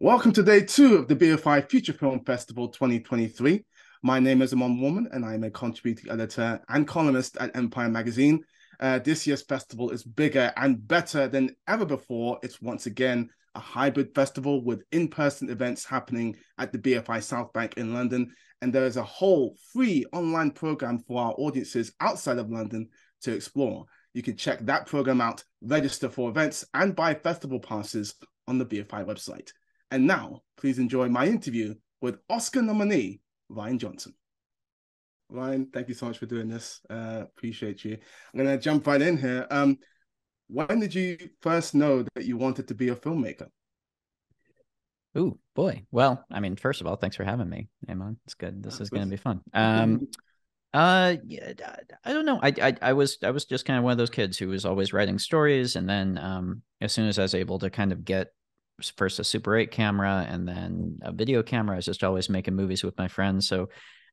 Welcome to day two of the BFI Future Film Festival 2023. My name is Eamon Warmann and I'm a contributing editor and columnist at Empire Magazine. This year's festival is bigger and better than ever before. It's once again a hybrid festival with in-person events happening at the BFI South Bank in London. And there is a whole free online program for our audiences outside of London to explore. You can check that program out, register for events and buy festival passes on the BFI website. And now, please enjoy my interview with Oscar nominee, Rian Johnson. Rian, thank you so much for doing this. Appreciate you. I'm going to jump right in here. When did you first know that you wanted to be a filmmaker? Oh, boy. Well, I mean, first of all, thanks for having me, Eamon. It's good. This is going to be fun. Yeah, I don't know. I was just kind of one of those kids who was always writing stories. And then as soon as I was able to kind of get first a Super 8 camera and then a video camera, I was just always making movies with my friends. So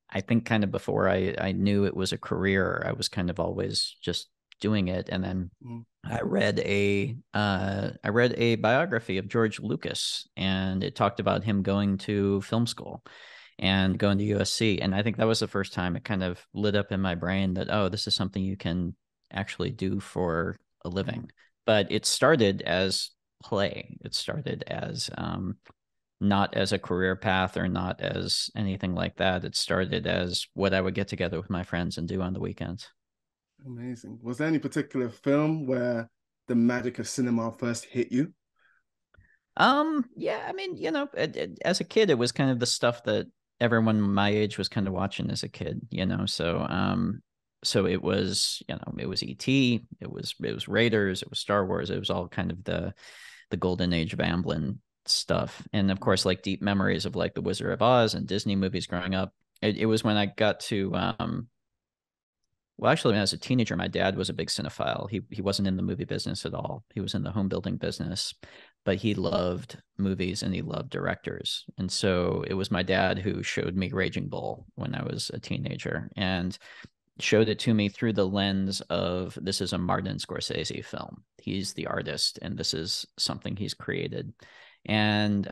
I think kind of before I knew it was a career, I was kind of always just doing it. And then I read a biography of George Lucas, and it talked about him going to film school and going to USC. And I think that was the first time it kind of lit up in my brain that, oh, this is something you can actually do for a living. But it started as play. It started as not as a career path or not as anything like that. It started as what I would get together with my friends and do on the weekends. Amazing. Was there any particular film where the magic of cinema first hit you? Yeah, I mean, you know, as a kid, it was kind of the stuff that everyone my age was kind of watching as a kid, you know, so it was, you know, it was E.T., it was Raiders, it was Star Wars, it was all kind of the golden age of Amblin stuff. And of course, like deep memories of like the Wizard of Oz and Disney movies growing up. It was when I got to, well, actually when I was a teenager, my dad was a big cinephile. He wasn't in the movie business at all. He was in the home building business, but he loved movies and he loved directors. And so it was my dad who showed me Raging Bull when I was a teenager and showed it to me through the lens of this is a Martin Scorsese film. He's the artist and this is something he's created. And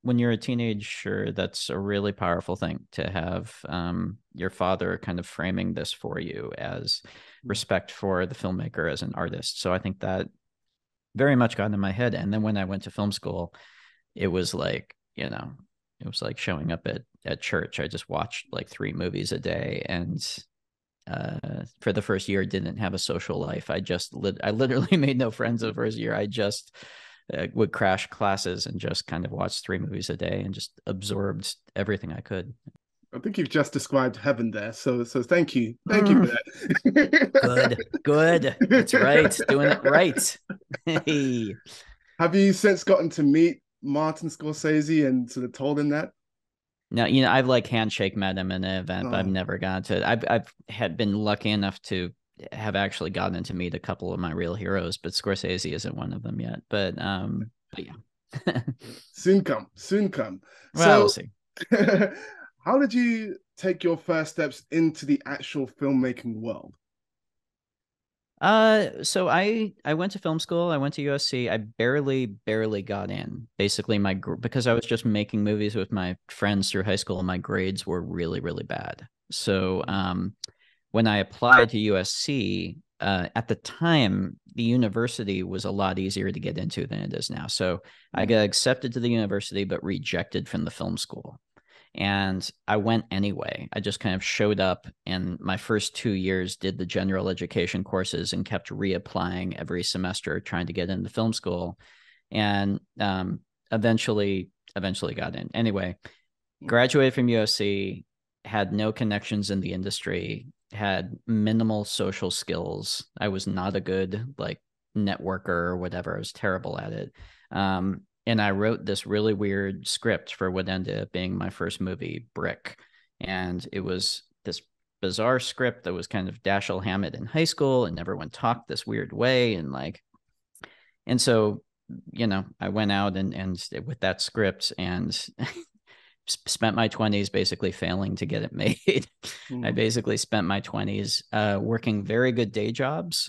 when you're a teenager, that's a really powerful thing to have your father kind of framing this for you as respect for the filmmaker as an artist. So I think that very much got in my head. And then when I went to film school, it was like, you know, it was like showing up at church. I just watched like 3 movies a day and for the first year didn't have a social life. I literally made no friends the first year. I just would crash classes and just kind of watch 3 movies a day and just absorbed everything I could. I think you've just described heaven there. So thank you. Thank you for that. Good. That's right. Doing it right. Hey. Have you since gotten to meet Martin Scorsese and sort of told him that? No, you know, I've like handshake met him in an event, but I've never gotten to it. I've had been lucky enough to have actually gotten to meet a couple of my real heroes, but Scorsese isn't one of them yet. But yeah. Soon come. Well, so, we'll see. How did you take your first steps into the actual filmmaking world? So I went to film school. I went to USC. I barely got in. Basically, because I was just making movies with my friends through high school, and my grades were really bad. So when I applied to USC, at the time, the university was a lot easier to get into than it is now. So I got accepted to the university, but rejected from the film school. And I went anyway. I just kind of showed up, and my first 2 years did the general education courses and kept reapplying every semester trying to get into film school, and eventually got in. Anyway, graduated from USC, had no connections in the industry, had minimal social skills. I was not a good like networker or whatever. I was terrible at it. And I wrote this really weird script for what ended up being my first movie, Brick. And it was this bizarre script that was kind of Dashiell Hammett in high school, and everyone talked this weird way. And like, and so, you know, I went out and with that script and spent my 20s basically failing to get it made. I basically spent my 20s working very good day jobs.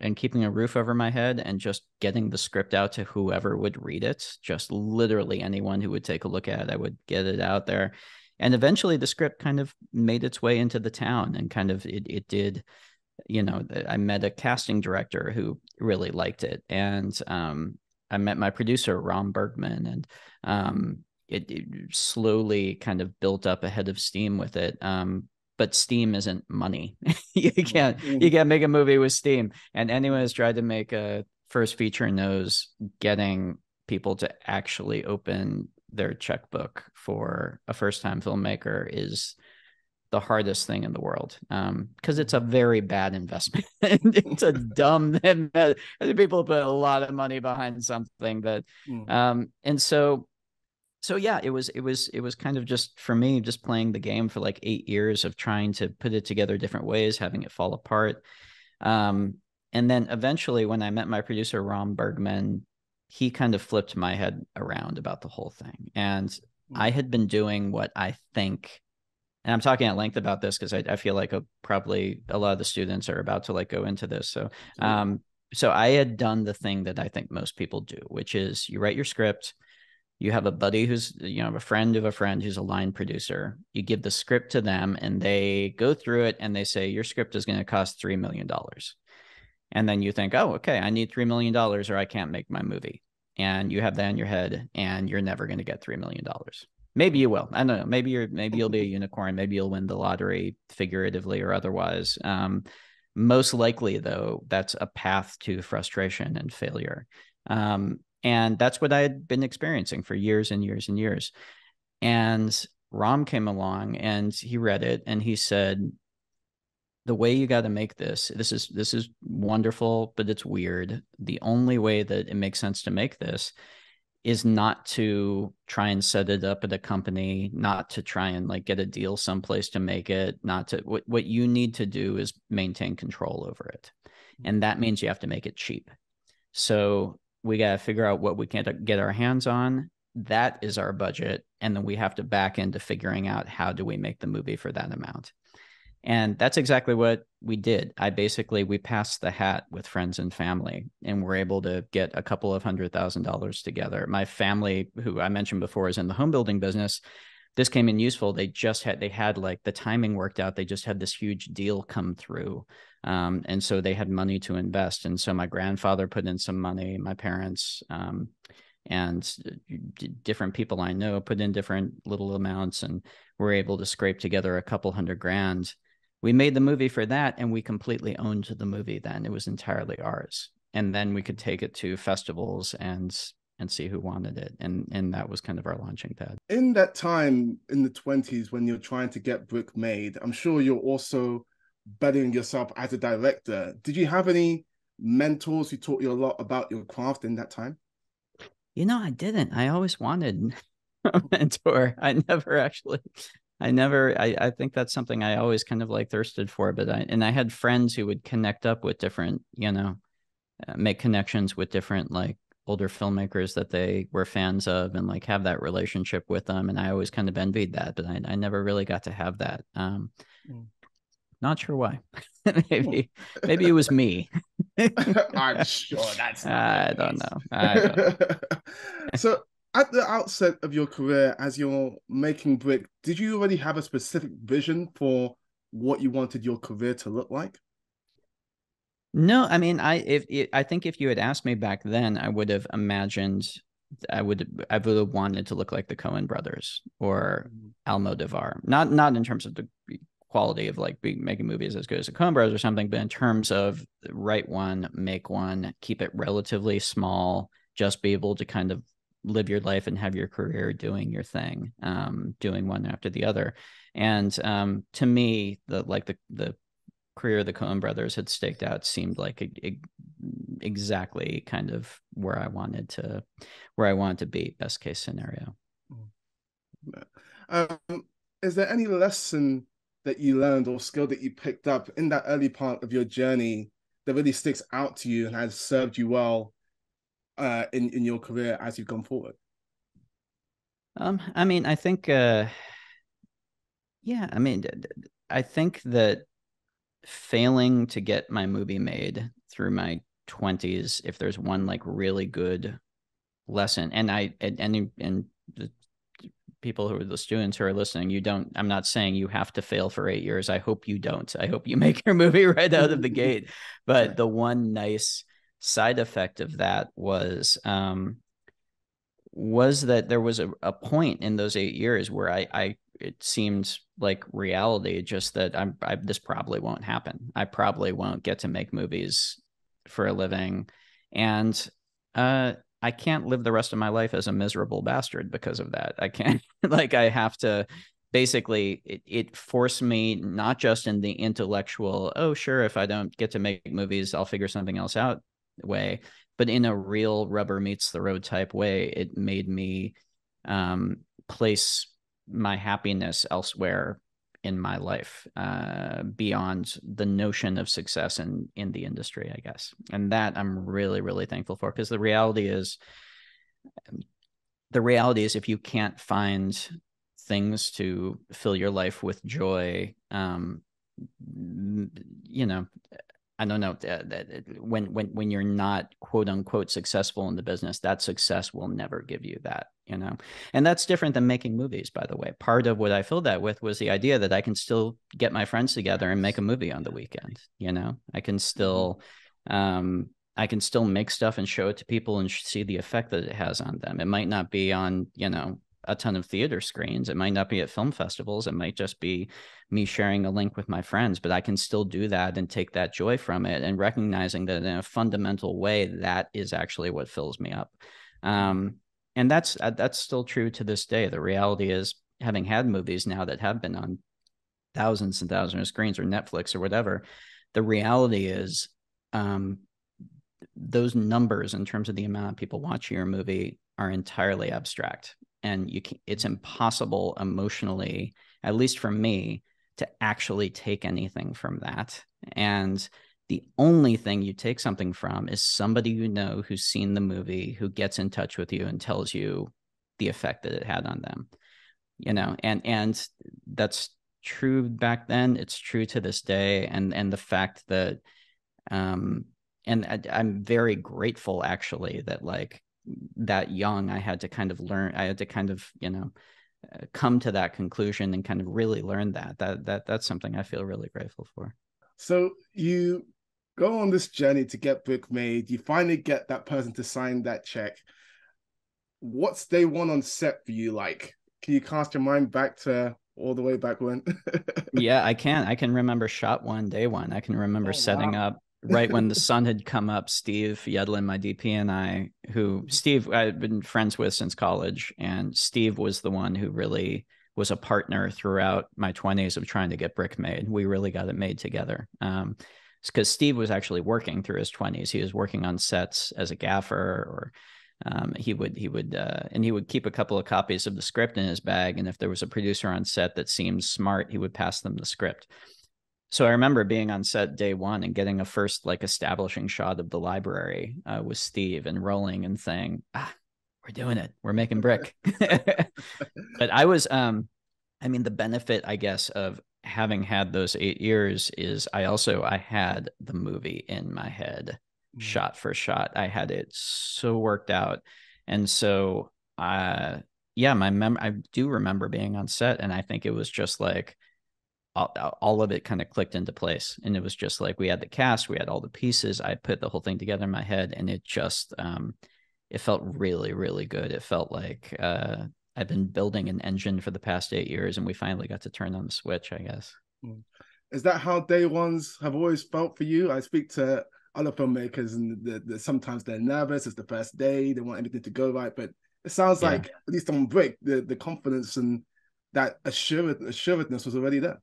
and keeping a roof over my head and just getting the script out to whoever would read it, just literally anyone who would take a look at it. I would get it out there. And eventually the script kind of made its way into the town, and kind of it did, you know, I met a casting director who really liked it. And I met my producer, Ram Bergman, and it slowly kind of built up a head of steam with it. But steam isn't money. you can't make a movie with steam. And anyone who's tried to make a first feature knows getting people to actually open their checkbook for a first-time filmmaker is the hardest thing in the world, because it's a very bad investment. It's a dumb investment. People put a lot of money behind something that, and so. So yeah, it was kind of just, for me, just playing the game for like 8 years of trying to put it together different ways, having it fall apart. And then eventually when I met my producer, Ram Bergman, he kind of flipped my head around about the whole thing. And I had been doing what I think, and I'm talking at length about this because I feel like probably a lot of the students are about to like go into this. So, so I had done the thing that I think most people do, which is you write your script. You have a buddy who's, you know, a friend of a friend who's a line producer. You give the script to them and they go through it and they say, your script is going to cost $3 million. And then you think, oh, okay, I need $3 million or I can't make my movie. And you have that in your head and you're never going to get $3 million. Maybe you will. I don't know. Maybe you'll be a unicorn. Maybe you'll win the lottery, figuratively or otherwise. Most likely, though, that's a path to frustration and failure. And that's what I had been experiencing for years and years and years. And Ram came along and he read it and he said, the way you got to make this is wonderful, but it's weird. The only way that it makes sense to make this is not to try and set it up at a company, not to try and like get a deal someplace to make it, not to, what you need to do is maintain control over it. And that means you have to make it cheap. So we got to figure out what we can get our hands on. That is our budget. And then we have to back into figuring out how do we make the movie for that amount. And that's exactly what we did. We passed the hat with friends and family and were able to get a couple of $100,000 together. My family, who I mentioned before, is in the home building business. This came in useful. They had like the timing worked out. They just had this huge deal come through. And so they had money to invest. And so my grandfather put in some money, my parents, and different people I know put in different little amounts, and were able to scrape together a couple $100,000. We made the movie for that, and we completely owned the movie then. It was entirely ours. And then we could take it to festivals and see who wanted it. And that was kind of our launching pad. In that time in the 20s, when you're trying to get Brick made, I'm sure you're also bettering yourself as a director. Did you have any mentors who taught you a lot about your craft in that time? You know, I didn't. I always wanted a mentor. I think that's something I always kind of like thirsted for, but I had friends who would connect up with different, you know, make connections with different like older filmmakers that they were fans of and like have that relationship with them. And I always kind of envied that, but I never really got to have that. Not sure why. maybe it was me. I'm sure that's I don't know. So at the outset of your career, as you're making Brick, did you already have a specific vision for what you wanted your career to look like? No, I mean, I think if you had asked me back then, I would have imagined I would have wanted to look like the Coen Brothers or Almodovar. Not in terms of the quality of like making movies as good as the Coen Brothers or something, but in terms of write one, make one, keep it relatively small, just be able to kind of live your life and have your career doing your thing, doing one after the other. And to me, the career the Coen Brothers had staked out seemed like exactly kind of where I wanted to be, best case scenario. Is there any lesson that you learned or skill that you picked up in that early part of your journey that really sticks out to you and has served you well in your career as you've gone forward? I mean, I think I think that failing to get my movie made through my 20s, if there's one like really good lesson, and the people who are the students who are listening, I'm not saying you have to fail for 8 years. I hope you don't. I hope you make your movie right out of the gate. But the one nice side effect of that was that there was a point in those 8 years where it seemed like reality, just that this probably won't happen. I probably won't get to make movies for a living. And I can't live the rest of my life as a miserable bastard because of that. I can't, like, I have to basically, it forced me not just in the intellectual, oh, sure, if I don't get to make movies, I'll figure something else out way, but in a real rubber meets the road type way, it made me place my happiness elsewhere in my life, beyond the notion of success in the industry, I guess. And that I'm really, really thankful for, because the reality is if you can't find things to fill your life with joy, you know, I don't know, when you're not quote unquote successful in the business, that success will never give you that, you know. And that's different than making movies, by the way. Part of what I filled that with was the idea that I can still get my friends together and make a movie on the weekend. You know, I can still make stuff and show it to people and see the effect that it has on them. It might not be on, you know, a ton of theater screens. It might not be at film festivals. It might just be me sharing a link with my friends, but I can still do that and take that joy from it, and recognizing that in a fundamental way, that is actually what fills me up. And that's still true to this day. The reality is, having had movies now that have been on thousands and thousands of screens, or Netflix or whatever, the reality is, those numbers in terms of the amount of people watching your movie are entirely abstract. And it's impossible emotionally, at least for me, to actually take anything from that. And the only thing you take something from is somebody you know who's seen the movie, who gets in touch with you and tells you the effect that it had on them. You know, and that's true back then. It's true to this day. And the fact that, and I'm very grateful actually that, like, that young, I had to kind of you know, come to that conclusion and kind of really learn that's something I feel really grateful for. So you go on this journey to get Brick made. You finally get that person to sign that check. What's day one on set for you like? Can you cast your mind back to all the way back when? Yeah, I can remember shot one, day one. I can remember setting up right when the sun had come up. Steve Yedlin, my DP, and I, I've been friends with since college, and Steve was the one who really was a partner throughout my 20s of trying to get Brick made. We really got it made together, because Steve was actually working through his 20s. He was working on sets as a gaffer, or he would keep a couple of copies of the script in his bag, and if there was a producer on set that seemed smart, he would pass them the script. So I remember being on set day one and getting a first, like, establishing shot of the library with Steve, and rolling and saying, we're doing it. We're making Brick. But I was, the benefit, I guess, of having had those 8 years is I had the movie in my head, shot for shot. I had it so worked out. And so, I do remember being on set, and I think it was just like, all of it kind of clicked into place. And it was just like, we had the cast, we had all the pieces. I put the whole thing together in my head, and it just, it felt really, really good. It felt like I've been building an engine for the past 8 years, and we finally got to turn on the switch, I guess. Is that how day ones have always felt for you? I speak to other filmmakers, and sometimes they're nervous. It's the first day. They want everything to go right. But it sounds like, at least on Brick, the confidence and that assuredness was already there.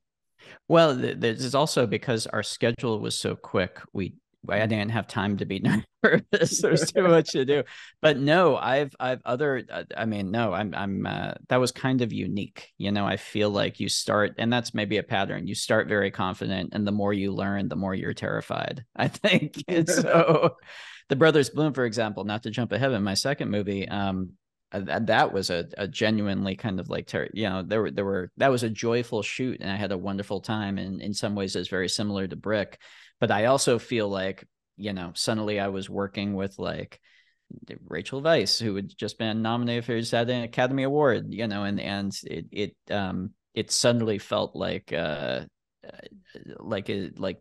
Well, this is also because our schedule was so quick. I didn't have time to be nervous. There's too much to do. But no, that was kind of unique. You know, I feel like you start, and that's maybe a pattern. You start very confident, and the more you learn, the more you're terrified, I think. And so The Brothers Bloom, for example, not to jump ahead, in my second movie, that was a genuinely kind of like, you know, that was a joyful shoot, and I had a wonderful time. And in some ways it's very similar to Brick, but I also feel like you know, suddenly I was working with like Rachel Weisz, who had just been nominated for an Academy Award, you know, and it suddenly felt like the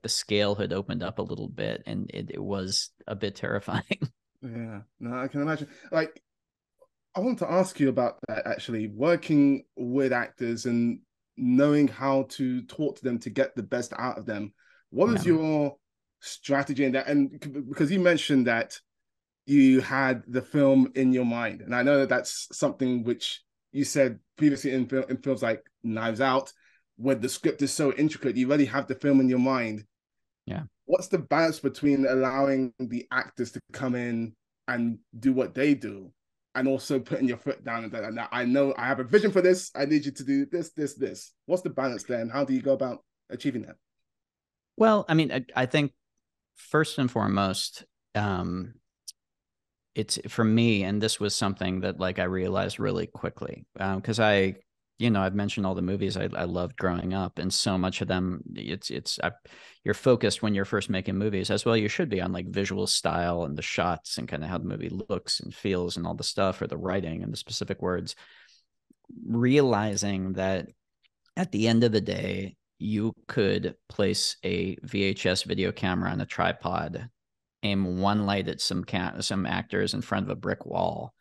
scale had opened up a little bit, and it was a bit terrifying. Yeah, no, I can imagine. Like, I want to ask you about that, actually, working with actors and knowing how to talk to them to get the best out of them. What is your strategy in that? And because you mentioned that you had the film in your mind, and I know that that's something which you said previously in films like Knives Out, where the script is so intricate, you already have the film in your mind. Yeah. What's the balance between allowing the actors to come in and do what they do, and also putting your foot down and that? I know I have a vision for this. I need you to do this, this, this. What's the balance there, and how do you go about achieving that? Well, I mean, I think first and foremost, it's for me, and this was something that like I realized really quickly, because I've mentioned all the movies I loved growing up, and so much of them, you're focused when you're first making movies, as well you should be, on like visual style and the shots and kind of how the movie looks and feels and all the stuff, or the writing and the specific words. Realizing that at the end of the day, you could place a VHS video camera on a tripod, aim one light at some actors in front of a brick wall,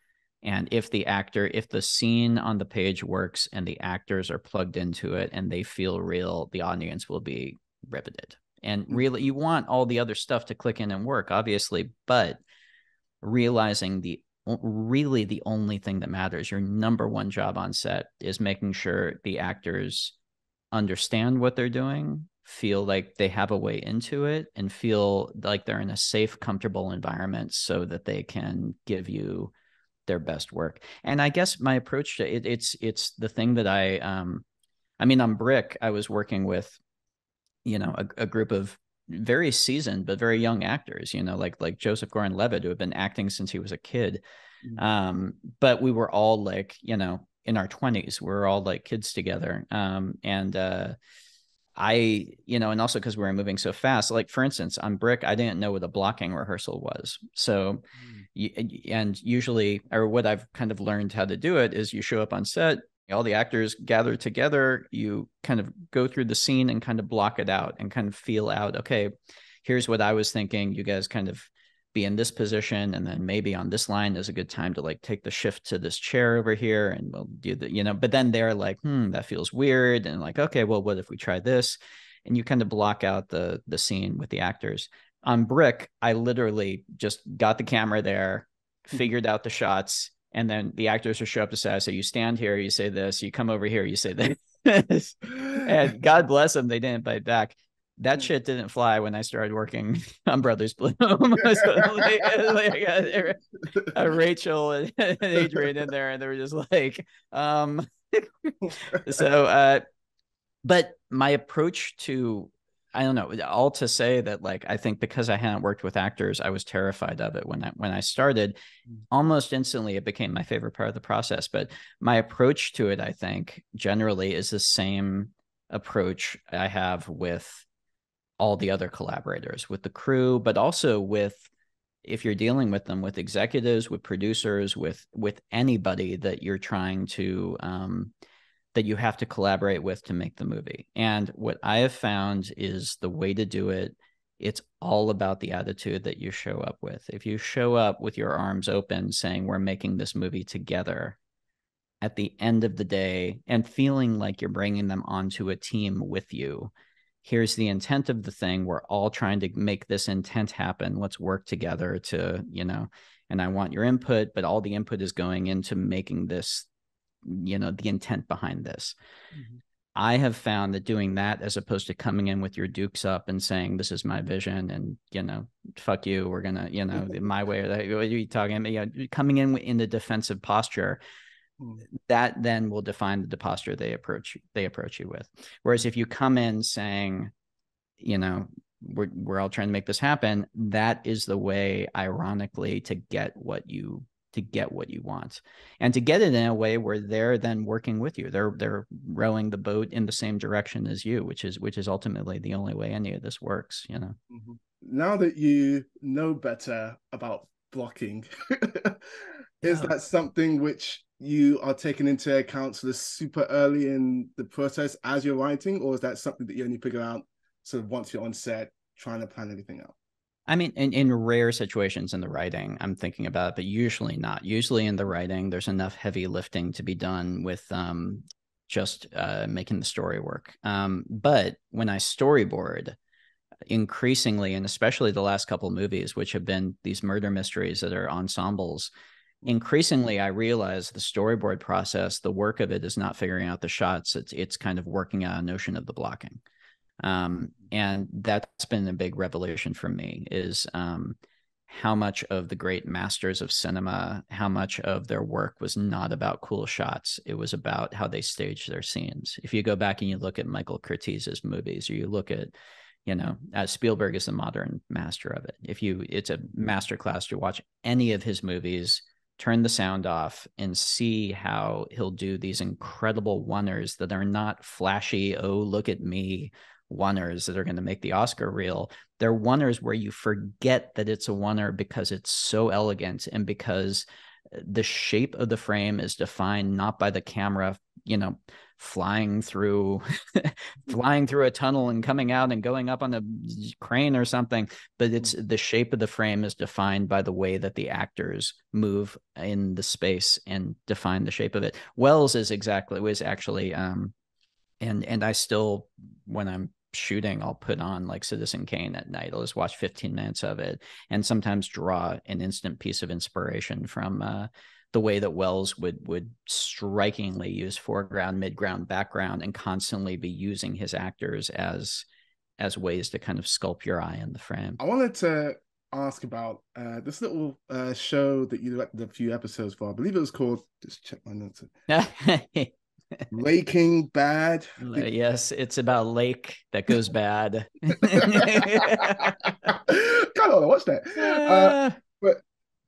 and if the scene on the page works and the actors are plugged into it and they feel real, the audience will be riveted. And really, you want all the other stuff to click in and work, obviously, but realizing the only thing that matters, your number one job on set, is making sure the actors understand what they're doing, feel like they have a way into it, and feel like they're in a safe, comfortable environment so that they can give you their best work. And I guess my approach to it, it's the thing that I mean, on Brick, I was working with, you know, a group of very seasoned but very young actors, you know, like Joseph Gordon-Levitt, who had been acting since he was a kid. Mm-hmm. But we were all like, you know, in our 20s, we were all like kids together. And also because we were moving so fast, like for instance, on Brick, I didn't know what a blocking rehearsal was. So, and usually, or what I've kind of learned how to do it is you show up on set, all the actors gather together, you kind of go through the scene and kind of block it out and kind of feel out, okay, here's what I was thinking. You guys kind of be in this position, and then maybe on this line is a good time to like take the shift to this chair over here, and we'll do the, you know, but then they're like, that feels weird, and like, okay, well, what if we try this? And you kind of block out the scene with the actors. On Brick, I literally just got the camera there, figured out the shots, and then the actors will show up to say, so you stand here, you say this, you come over here, you say this. And God bless them, they didn't bite back. That shit didn't fly when I started working on Brothers Bloom. So Rachel and Adrian in there, and they were just like, but my approach to, I don't know, all to say that, like, I think because I hadn't worked with actors, I was terrified of it when I started. Almost instantly, it became my favorite part of the process. But my approach to it, I think, generally is the same approach I have with all the other collaborators, with the crew, but also with, if you're dealing with them, with executives, with producers, with anybody that you're trying to, that you have to collaborate with to make the movie. And what I have found is the way to do it, it's all about the attitude that you show up with. If you show up with your arms open saying, we're making this movie together, at the end of the day, and feeling like you're bringing them onto a team with you, here's the intent of the thing. We're all trying to make this intent happen. Let's work together to, you know, and I want your input, but all the input is going into making this, you know, the intent behind this. Mm-hmm. I have found that doing that, as opposed to coming in with your dukes up and saying, this is my vision and, you know, fuck you, we're going to, you know, my way, or that, what are you talking about? You know, coming in the defensive posture, that then will define the posture they approach you with. Whereas if you come in saying, you know, we're all trying to make this happen, that is the way, ironically, to get what you want, and to get it in a way where they're then working with you. They're rowing the boat in the same direction as you, which is ultimately the only way any of this works, you know. Mm-hmm. now that you know better about blocking, is that something which you are taking into account sort of super early in the process as you're writing, or is that something that you only figure out sort of once you're on set trying to plan everything out? I mean, in rare situations in the writing, I'm thinking about it, but usually not. Usually in the writing, there's enough heavy lifting to be done with just making the story work. But when I storyboard, increasingly, and especially the last couple of movies, which have been these murder mysteries that are ensembles, increasingly I realize the storyboard process, the work of it is not figuring out the shots. It's kind of working out a notion of the blocking. And that's been a big revelation for me, is how much of the great masters of cinema, how much of their work was not about cool shots. It was about how they staged their scenes. If you go back and you look at Michael Curtiz's movies, or you look at, you know, Spielberg is the modern master of it. It's a masterclass to watch any of his movies, turn the sound off and see how he'll do these incredible one-ers that are not flashy, oh, look at me, one-ers that are going to make the Oscar reel. They're one-ers where you forget that it's a one-er because it's so elegant and because the shape of the frame is defined not by the camera, you know, flying through a tunnel and coming out and going up on a crane or something, but it's the shape of the frame is defined by the way that the actors move in the space and define the shape of it. Wells is actually and I still, when I'm shooting, I'll put on like Citizen Kane at night. I'll just watch 15 minutes of it and sometimes draw an instant piece of inspiration from the way that Wells would strikingly use foreground, midground, background, and constantly be using his actors as ways to kind of sculpt your eye in the frame. I wanted to ask about this little show that you directed a few episodes for. I believe it was called, just check my notes. Breaking Bad. Yes, it's about a lake that goes bad. Kind of watch that. But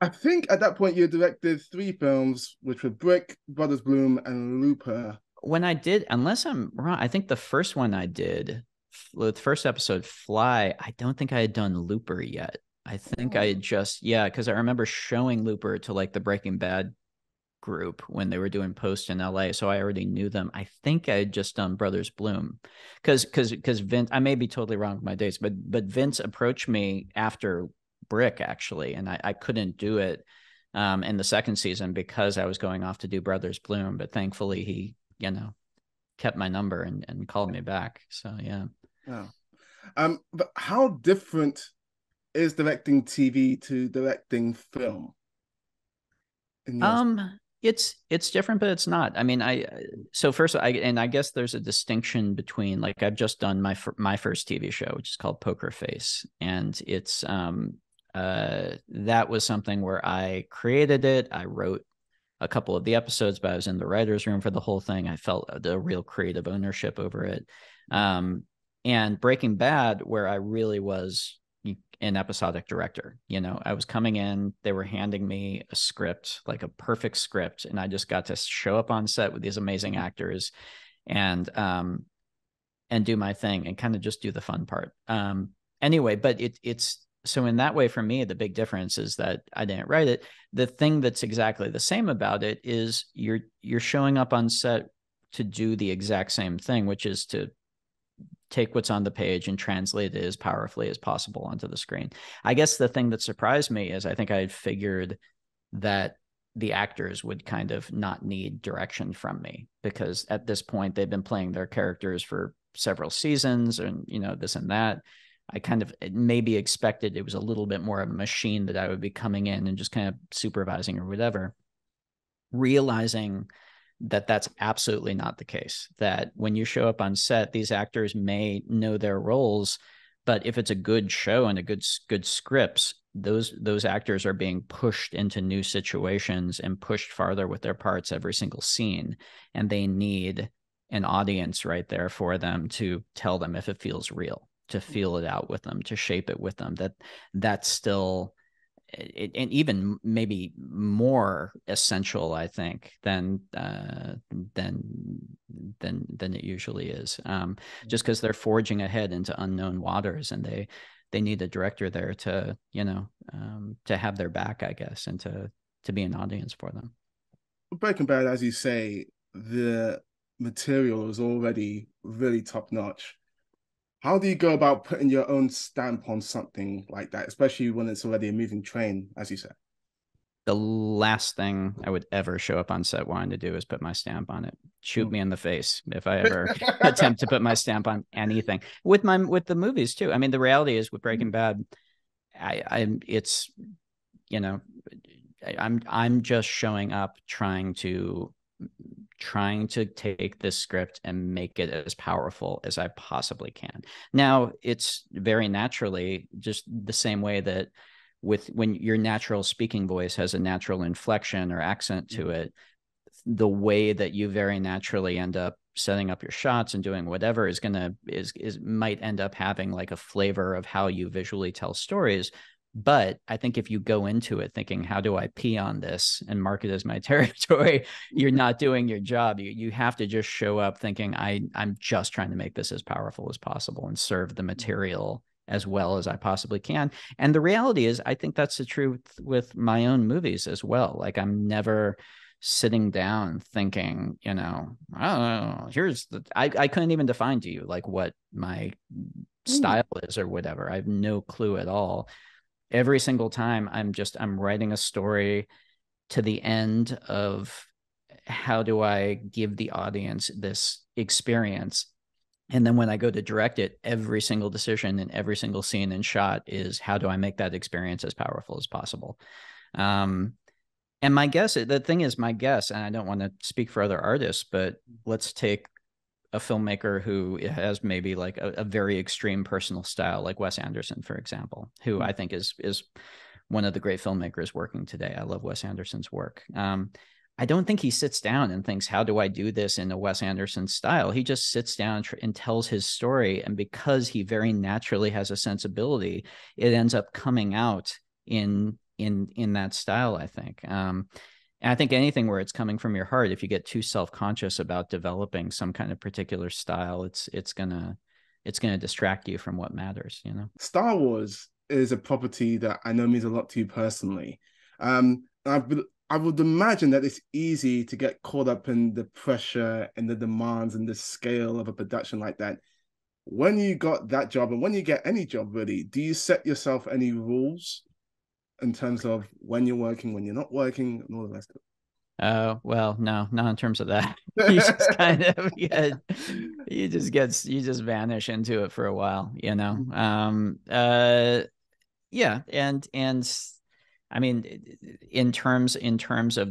I think at that point you directed three films, which were Brick, Brothers Bloom, and Looper. When I did, unless I'm wrong, I think the first one I did, the first episode, Fly, I don't think I had done Looper yet. I think I had just, because I remember showing Looper to like the Breaking Bad group when they were doing post in LA, so I already knew them. I think I had just done Brothers Bloom because Vince, I may be totally wrong with my dates, but Vince approached me after Brick actually, and I couldn't do it in the second season because I was going off to do Brothers Bloom, but thankfully he, you know, kept my number and called me back, so but how different is directing TV to directing film? It's different, but it's not. I mean, I guess there's a distinction between, like, I've just done my first TV show, which is called Poker Face, and it's that was something where I created it. I wrote a couple of the episodes, but I was in the writer's room for the whole thing. I felt the real creative ownership over it. And Breaking Bad, where I really was an episodic director, you know, I was coming in, they were handing me a script, like a perfect script, and I just got to show up on set with these amazing actors and do my thing and kind of just do the fun part. Anyway, but it's so in that way for me, the big difference is that I didn't write it. The thing that's exactly the same about it is you're showing up on set to do the exact same thing, which is to take what's on the page and translate it as powerfully as possible onto the screen. I guess the thing that surprised me is I think I had figured that the actors would kind of not need direction from me, because at this point they've been playing their characters for several seasons and, you know, this and that. I kind of maybe expected it was a little bit more of a machine that I would be coming in and just kind of supervising or whatever, realizing that that's absolutely not the case, that when you show up on set, these actors may know their roles, but if it's a good show and a good scripts, those actors are being pushed into new situations and pushed farther with their parts every single scene, and they need an audience right there for them to tell them if it feels real, to feel it out with them, to shape it with them, that's still... and even maybe more essential, I think, than it usually is, just because they're forging ahead into unknown waters, and they they need a director there to, you know, to have their back, I guess, and to be an audience for them. Breaking Bad, as you say, the material is already really top notch. How do you go about putting your own stamp on something like that, especially when it's already a moving train, as you said? The last thing I would ever show up on set wanting to do is put my stamp on it. Shoot me in the face if I ever attempt to put my stamp on anything. With the movies too. I mean, the reality is with Breaking Bad, it's, you know, I'm just showing up trying to take this script and make it as powerful as I possibly can. Now, it's very naturally just the same way that when your natural speaking voice has a natural inflection or accent to it, the way that you very naturally end up setting up your shots and doing whatever might end up having like a flavor of how you visually tell stories. But I think if you go into it thinking, how do I pee on this and mark it as my territory, you're not doing your job. You have to just show up thinking, I'm just trying to make this as powerful as possible and serve the material as well as I possibly can. And the reality is, I think that's the truth with my own movies as well. Like, I'm never sitting down thinking, you know, oh, I couldn't even define to you like what my style is or whatever. I have no clue at all. Every single time I'm writing a story to the end of, how do I give the audience this experience? And then when I go to direct it, every single decision and every single scene and shot is, how do I make that experience as powerful as possible? And my guess, and I don't want to speak for other artists, but let's take a filmmaker who has maybe like a very extreme personal style, like Wes Anderson, for example, who I think is one of the great filmmakers working today. I love Wes Anderson's work. I don't think he sits down and thinks, how do I do this in a Wes Anderson style? He just sits down and tells his story. And because he very naturally has a sensibility, it ends up coming out in that style, I think. And I think anything where it's coming from your heart, if you get too self-conscious about developing some kind of particular style, it's gonna distract you from what matters, you know? Star Wars is a property that I know means a lot to you personally. I would imagine that it's easy to get caught up in the pressure and the demands and the scale of a production like that. When you got that job, and when you get any job really, do you set yourself any rules in terms of when you're working, when you're not working, and all the rest of it? Well, no, not in terms of that. You just kind of you just vanish into it for a while, you know? Yeah. And I mean, in terms of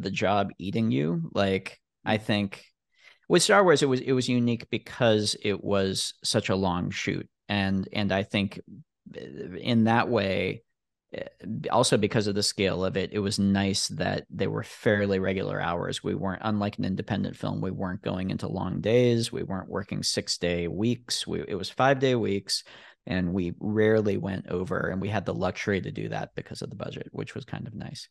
the job eating you, like, I think with Star Wars, it was unique because it was such a long shoot. And I think in that way, also because of the scale of it, it was nice that they were fairly regular hours. We weren't, unlike an independent film, we weren't going into long days. We weren't working 6-day weeks. It was 5-day weeks, and we rarely went over, and we had the luxury to do that because of the budget, which was kind of nice.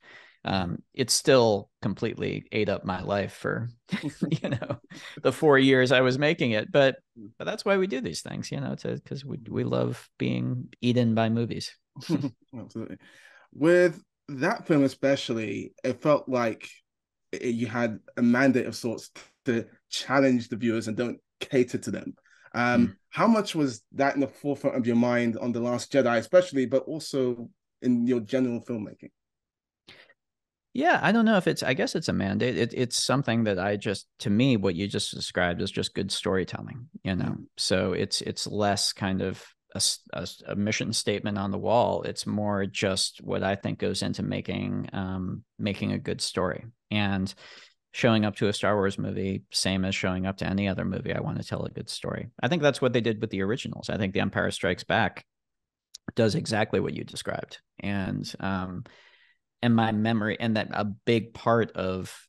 It still completely ate up my life for, you know, the 4 years I was making it, but that's why we do these things, you know, because we love being eaten by movies. Absolutely. With that film especially, it felt like you had a mandate of sorts to challenge the viewers and don't cater to them. How much was that in the forefront of your mind on The Last Jedi especially, but also in your general filmmaking? Yeah, I don't know if it's, I guess it's a mandate. It's something that to me, what you just described is just good storytelling, you know? So it's less kind of a mission statement on the wall. It's more just what I think goes into making a good story. And showing up to a Star Wars movie, same as showing up to any other movie, I want to tell a good story. I think that's what they did with the originals. I think The Empire Strikes Back does exactly what you described. And my memory, and that a big part of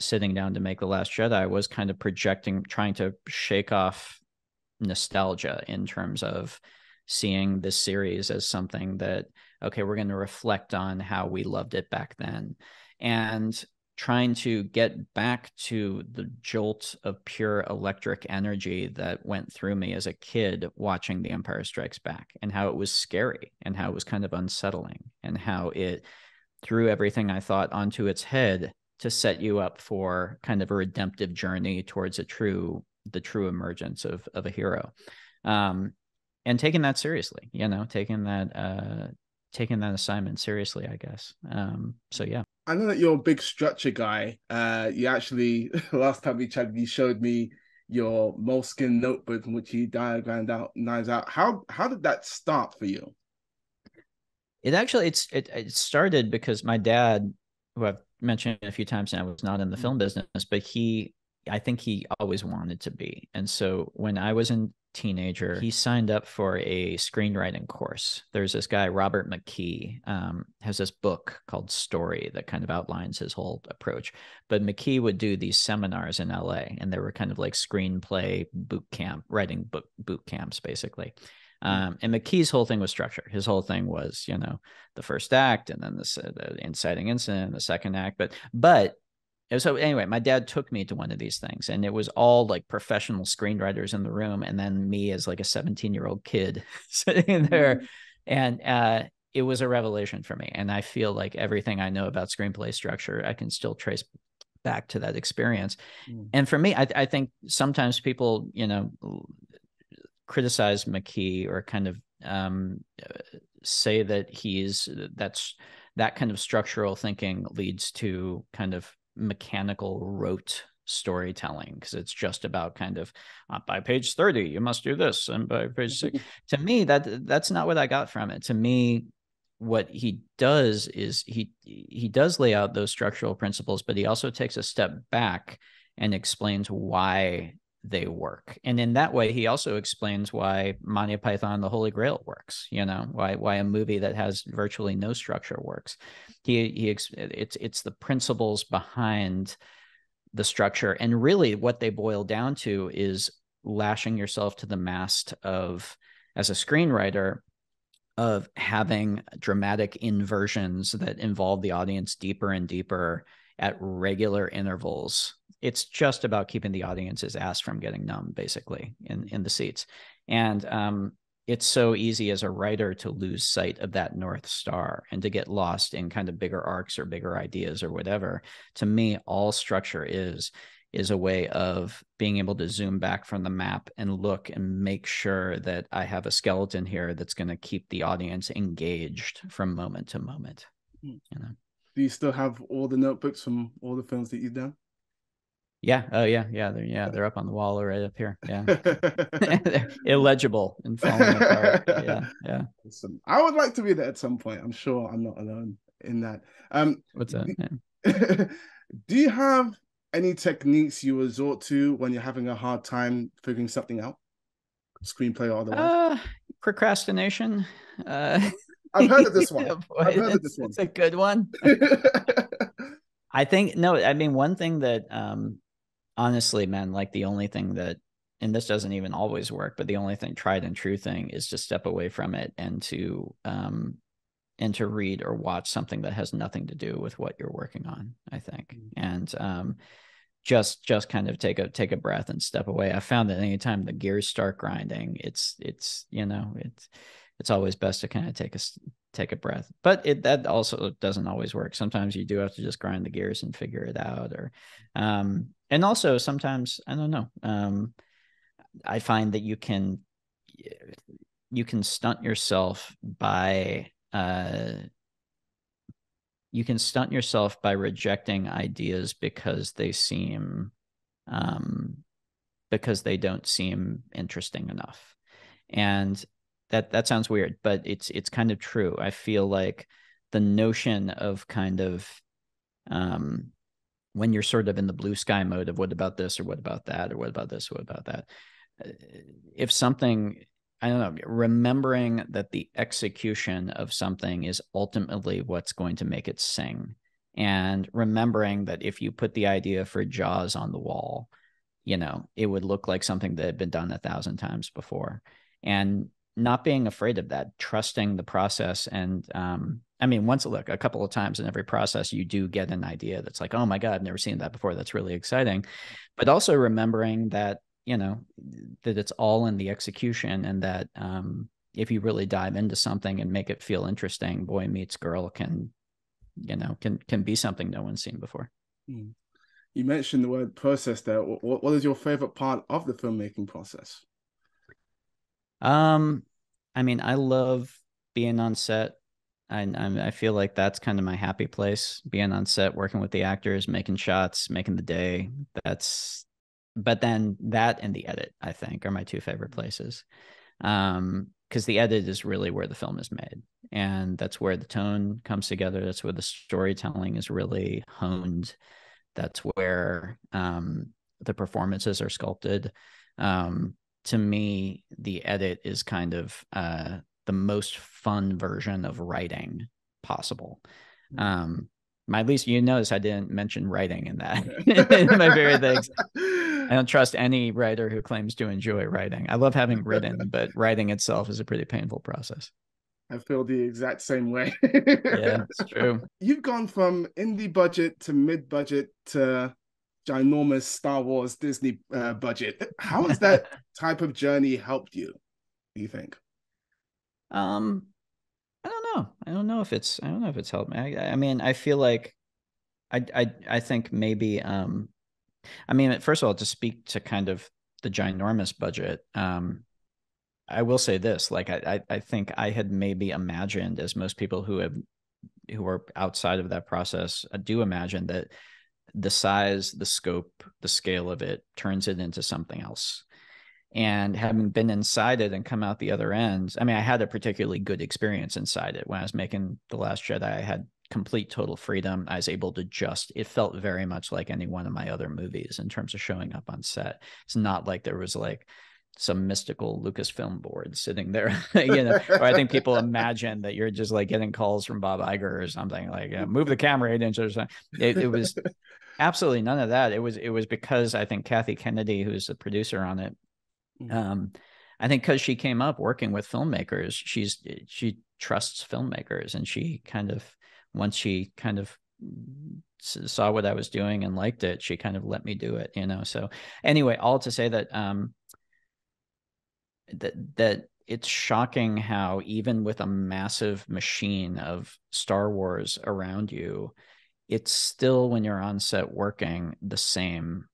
sitting down to make The Last Jedi was kind of projecting, trying to shake off nostalgia in terms of seeing this series as something that, okay, we're going to reflect on how we loved it back then and trying to get back to the jolt of pure electric energy that went through me as a kid watching The Empire Strikes Back, and how it was scary and how it was kind of unsettling and how it threw everything I thought onto its head to set you up for kind of a redemptive journey towards a true emergence of a hero. And taking that seriously, you know, taking that assignment seriously, I guess. So yeah. I know that you're a big structure guy. You actually, last time we chatted, you showed me your moleskin notebook in which you diagrammed out Knives Out. How did that start for you? It actually, it started because my dad, who I've mentioned a few times now, was not in the film business, but I think he always wanted to be. And so when I was a teenager, he signed up for a screenwriting course. There's this guy, Robert McKee, has this book called Story that kind of outlines his whole approach. But McKee would do these seminars in LA, and they were kind of like screenplay boot camp, writing boot camps, basically. And McKee's whole thing was structure. His whole thing was, you know, the first act and then the inciting incident and the second act. But so anyway, my dad took me to one of these things, and it was all like professional screenwriters in the room. And then me as like a 17-year-old kid sitting there, and it was a revelation for me. And I feel like everything I know about screenplay structure, I can still trace back to that experience. And for me, I think sometimes people, you know, criticize McKee or kind of say that that kind of structural thinking leads to kind of mechanical rote storytelling, because it's just about kind of by page 30 you must do this, and by page 6. To me, that's not what I got from it. To me, what he does is he does lay out those structural principles, but he also takes a step back and explains why they work. And in that way, he also explains why Monty Python, the Holy Grail works, you know, why a movie that has virtually no structure works. It's the principles behind the structure. And really what they boil down to is lashing yourself to the mast of, as a screenwriter, of having dramatic inversions that involve the audience deeper and deeper at regular intervals. It's just about keeping the audience's ass from getting numb, basically, in the seats. And it's so easy as a writer to lose sight of that North Star and to get lost in kind of bigger arcs or bigger ideas or whatever. To me, all structure is a way of being able to zoom back from the map and look and make sure that I have a skeleton here that's going to keep the audience engaged from moment to moment. You know? Do you still have all the notebooks from all the films that you've done? Yeah. Oh, yeah. Yeah. They're up on the wall or right up here. Yeah. They're illegible and falling apart. Yeah. Yeah. Awesome. I would like to be there at some point. I'm sure I'm not alone in that. What's that? Yeah. Do you have any techniques you resort to when you're having a hard time figuring something out? Screenplay or otherwise? Procrastination. I've heard of this one. It's a good one. I think, no, I mean, one thing that, honestly, man, like the only thing that, and this doesn't even always work, but the only thing, tried and true thing, is to step away from it and to read or watch something that has nothing to do with what you're working on, I think. And, just kind of take a breath and step away. I found that anytime the gears start grinding, it's always best to kind of take a breath, but that also doesn't always work. Sometimes you do have to just grind the gears and figure it out, or, and also sometimes, I don't know. I find that you can stunt yourself by rejecting ideas because they don't seem interesting enough. And that sounds weird, but it's kind of true. I feel like the notion of kind of when you're sort of in the blue sky mode of what about this, or what about that, or what about this, what about that. If something, I don't know, remembering that the execution of something is ultimately what's going to make it sing. And remembering that if you put the idea for Jaws on the wall, you know, it would look like something that had been done 1,000 times before. And not being afraid of that, trusting the process. And I mean, a couple of times in every process, you do get an idea that's like, oh my God, I've never seen that before. That's really exciting. But also remembering that, you know, that it's all in the execution, and that if you really dive into something and make it feel interesting, boy meets girl can, you know, can be something no one's seen before. Mm. You mentioned the word process there. What is your favorite part of the filmmaking process? I mean, I love being on set. I feel like that's kind of my happy place, being on set, working with the actors, making shots, making the day. But then that and the edit, I think, are my two favorite places. Because the edit is really where the film is made, and that's where the tone comes together. That's where the storytelling is really honed. That's where the performances are sculpted. To me, the edit is kind of the most fun version of writing possible. My least, you notice I didn't mention writing in that. My very things. I don't trust any writer who claims to enjoy writing. I love having written, but writing itself is a pretty painful process. I feel the exact same way. Yeah, it's true. You've gone from indie budget to mid-budget to ginormous Star Wars Disney budget. How has that type of journey helped you, do you think? I don't know. I don't know if it's helped me. I mean, I feel like I think maybe I mean, first of all, to speak to kind of the ginormous budget, I will say this, like, I think I had maybe imagined, as most people who are outside of that process do imagine, that the size, the scope, the scale of it turns it into something else. And having been inside it and come out the other end, I mean, I had a particularly good experience inside it. When I was making The Last Jedi, I had complete total freedom. I was able to just, it felt very much like any one of my other movies in terms of showing up on set. It's not like there was like some mystical Lucasfilm board sitting there, you know, or I think people imagine that you're just like getting calls from Bob Iger or something, like, yeah, move the camera 8 inches or something. It was absolutely none of that. It was because I think Kathy Kennedy, who's the producer on it, I think because she came up working with filmmakers, she trusts filmmakers, and she kind of, once she kind of saw what I was doing and liked it, she kind of let me do it, you know? So anyway, all to say that, that it's shocking how even with a massive machine of Star Wars around you, it's still, when you're on set working, the same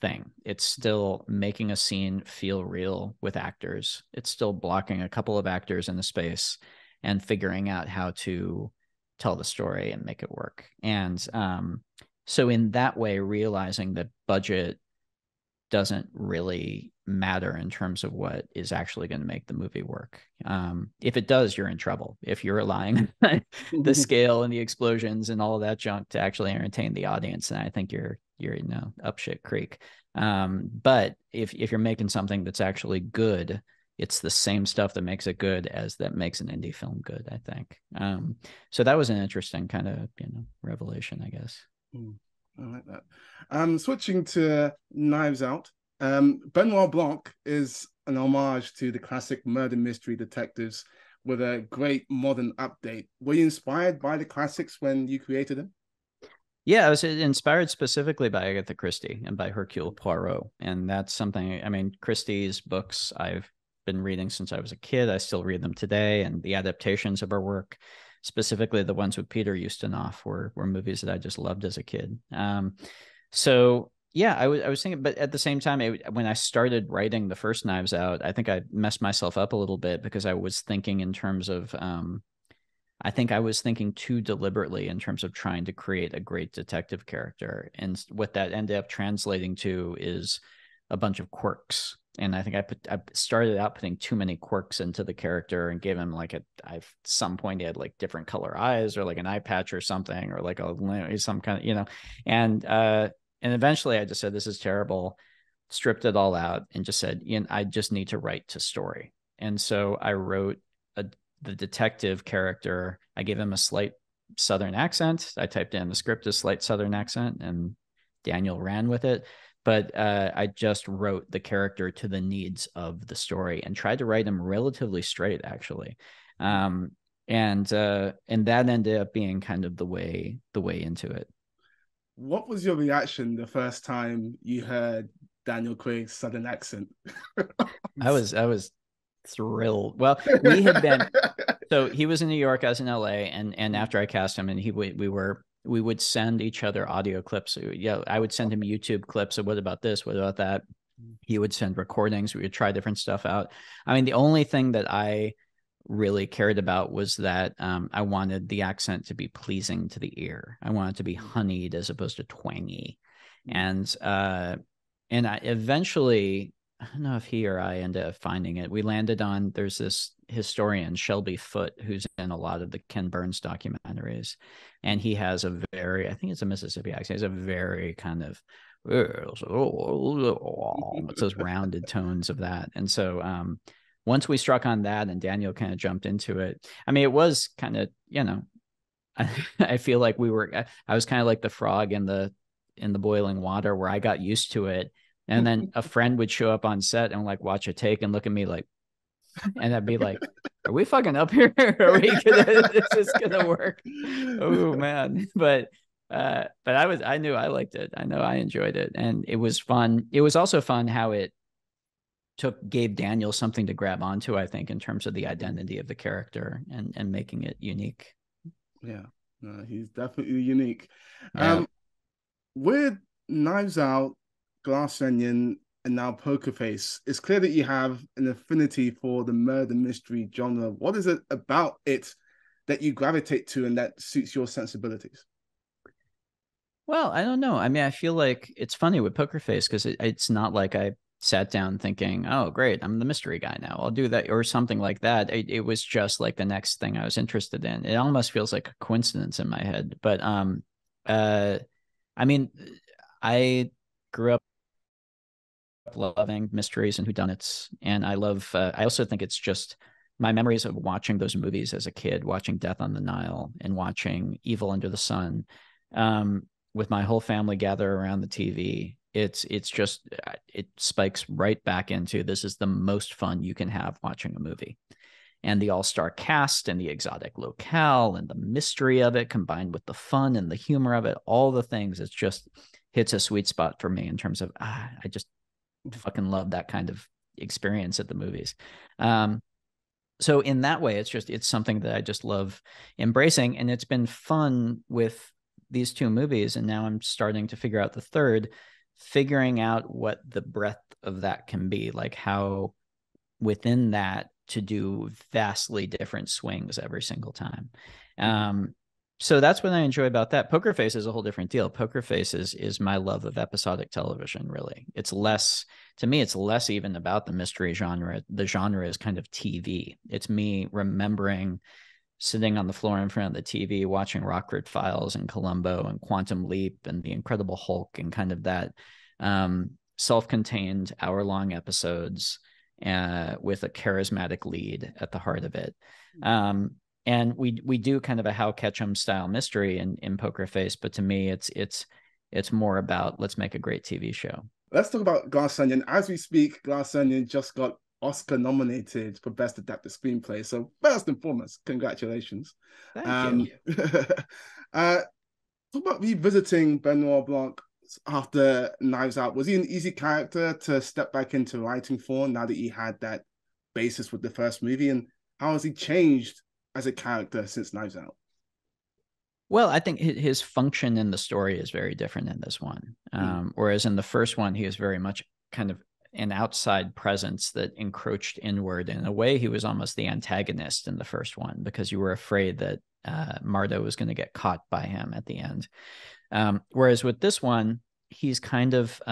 thing. It's still making a scene feel real with actors. It's still blocking a couple of actors in the space and figuring out how to tell the story and make it work. And so in that way, realizing that budget doesn't really matter in terms of what is actually going to make the movie work. If it does, you're in trouble. If you're relying on the scale and the explosions and all of that junk to actually entertain the audience, and I think you're you know, up shit creek. But if you're making something that's actually good, it's the same stuff that makes it good as that makes an indie film good, I think. So that was an interesting kind of, you know, revelation, I guess. Mm, I like that. Switching to Knives Out. Benoit Blanc is an homage to the classic murder mystery detectives with a great modern update. Were you inspired by the classics when you created them? Yeah, I was inspired specifically by Agatha Christie and by Hercule Poirot. And that's something, I mean, Christie's books I've been reading since I was a kid. I still read them today. And the adaptations of her work, specifically the ones with Peter Ustinov, were movies that I just loved as a kid. So yeah, I was thinking, but at the same time, when I started writing the first Knives Out, I think I messed myself up a little bit because I was thinking in terms of, I think I was thinking too deliberately in terms of trying to create a great detective character. And what that ended up translating to is a bunch of quirks. And I think I started out putting too many quirks into the character and gave him like at some point he had like different color eyes or like an eye patch or something, or like some kind of, you know, and eventually I just said, this is terrible, stripped it all out and just said, you know, I just need to write to story. And so I wrote the detective character. I gave him a slight Southern accent. I typed in the script, a slight Southern accent, and Daniel ran with it. But I just wrote the character to the needs of the story and tried to write him relatively straight, actually. And that ended up being kind of the way into it. What was your reaction the first time you heard Daniel Craig's southern accent? I was thrilled. Well, we had been so he was in New York, I was in LA, and after I cast him, and we would send each other audio clips. Yeah, I would send him YouTube clips of what about this, what about that. He would send recordings. We would try different stuff out. I mean, the only thing that I really cared about was that I wanted the accent to be pleasing to the ear. I wanted to be honeyed as opposed to twangy. And I eventually, I don't know if he or I ended up finding it. We landed on, there's this historian, Shelby Foote, who's in a lot of the Ken Burns documentaries. And he has a very, I think it's a Mississippi accent. He has a very kind of, it's those rounded tones of that. And so once we struck on that and Daniel kind of jumped into it, I mean, it was kind of, you know, I feel like I was kind of like the frog in the boiling water, where I got used to it. And then a friend would show up on set and like watch a take and look at me like, and I'd be like, are we fucking up here? Are we is this gonna work? Oh man. But I knew I liked it. I know I enjoyed it. And it was fun. It was also fun how it gave Daniel something to grab onto, I think, in terms of the identity of the character and making it unique. Yeah. No, he's definitely unique. Yeah. With Knives Out, Glass Onion, and now Poker Face, it's clear that you have an affinity for the murder mystery genre. What is it about it that you gravitate to and that suits your sensibilities? Well, I don't know. I mean, I feel like it's funny with Poker Face because it's not like I sat down thinking, oh, great, I'm the mystery guy now, I'll do that or something like that. It was just like the next thing I was interested in. It almost feels like a coincidence in my head. But I mean, I grew up loving mysteries and whodunits, and I love I also think it's just my memories of watching those movies as a kid, watching Death on the Nile and watching Evil Under the Sun with my whole family gather around the TV. It's just, it spikes right back into, this is the most fun you can have watching a movie, and the all-star cast and the exotic locale and the mystery of it combined with the fun and the humor of it, all the things. It's just hits a sweet spot for me in terms of I just fucking love that kind of experience at the movies. So in that way, it's something that I just love embracing, and it's been fun with these two movies, and now I'm starting to figure out the third, figuring out what the breadth of that can be, like how within that to do vastly different swings every single time. So that's what I enjoy about that. Poker Face is a whole different deal. Poker Face is my love of episodic television, really. It's less even about the mystery genre. The genre is kind of TV. It's me remembering sitting on the floor in front of the TV, watching Rockford Files and Columbo and Quantum Leap and The Incredible Hulk and kind of that self-contained hour-long episodes with a charismatic lead at the heart of it. And we do kind of a Hal Ketchum style mystery in Poker Face, but to me, it's more about, let's make a great TV show. Let's talk about Glass Onion. As we speak, Glass Onion just got Oscar nominated for Best Adapted Screenplay. So first and foremost, congratulations. Thank you. Talk about revisiting Benoit Blanc after Knives Out. Was he an easy character to step back into writing for now that he had that basis with the first movie? And how has he changed as a character since Knives Out? Well, I think his function in the story is very different in this one. Whereas in the first one, he was very much kind of an outside presence that encroached inward. In a way, he was almost the antagonist in the first one, because you were afraid that Mardo was going to get caught by him at the end. Whereas with this one, he's kind of,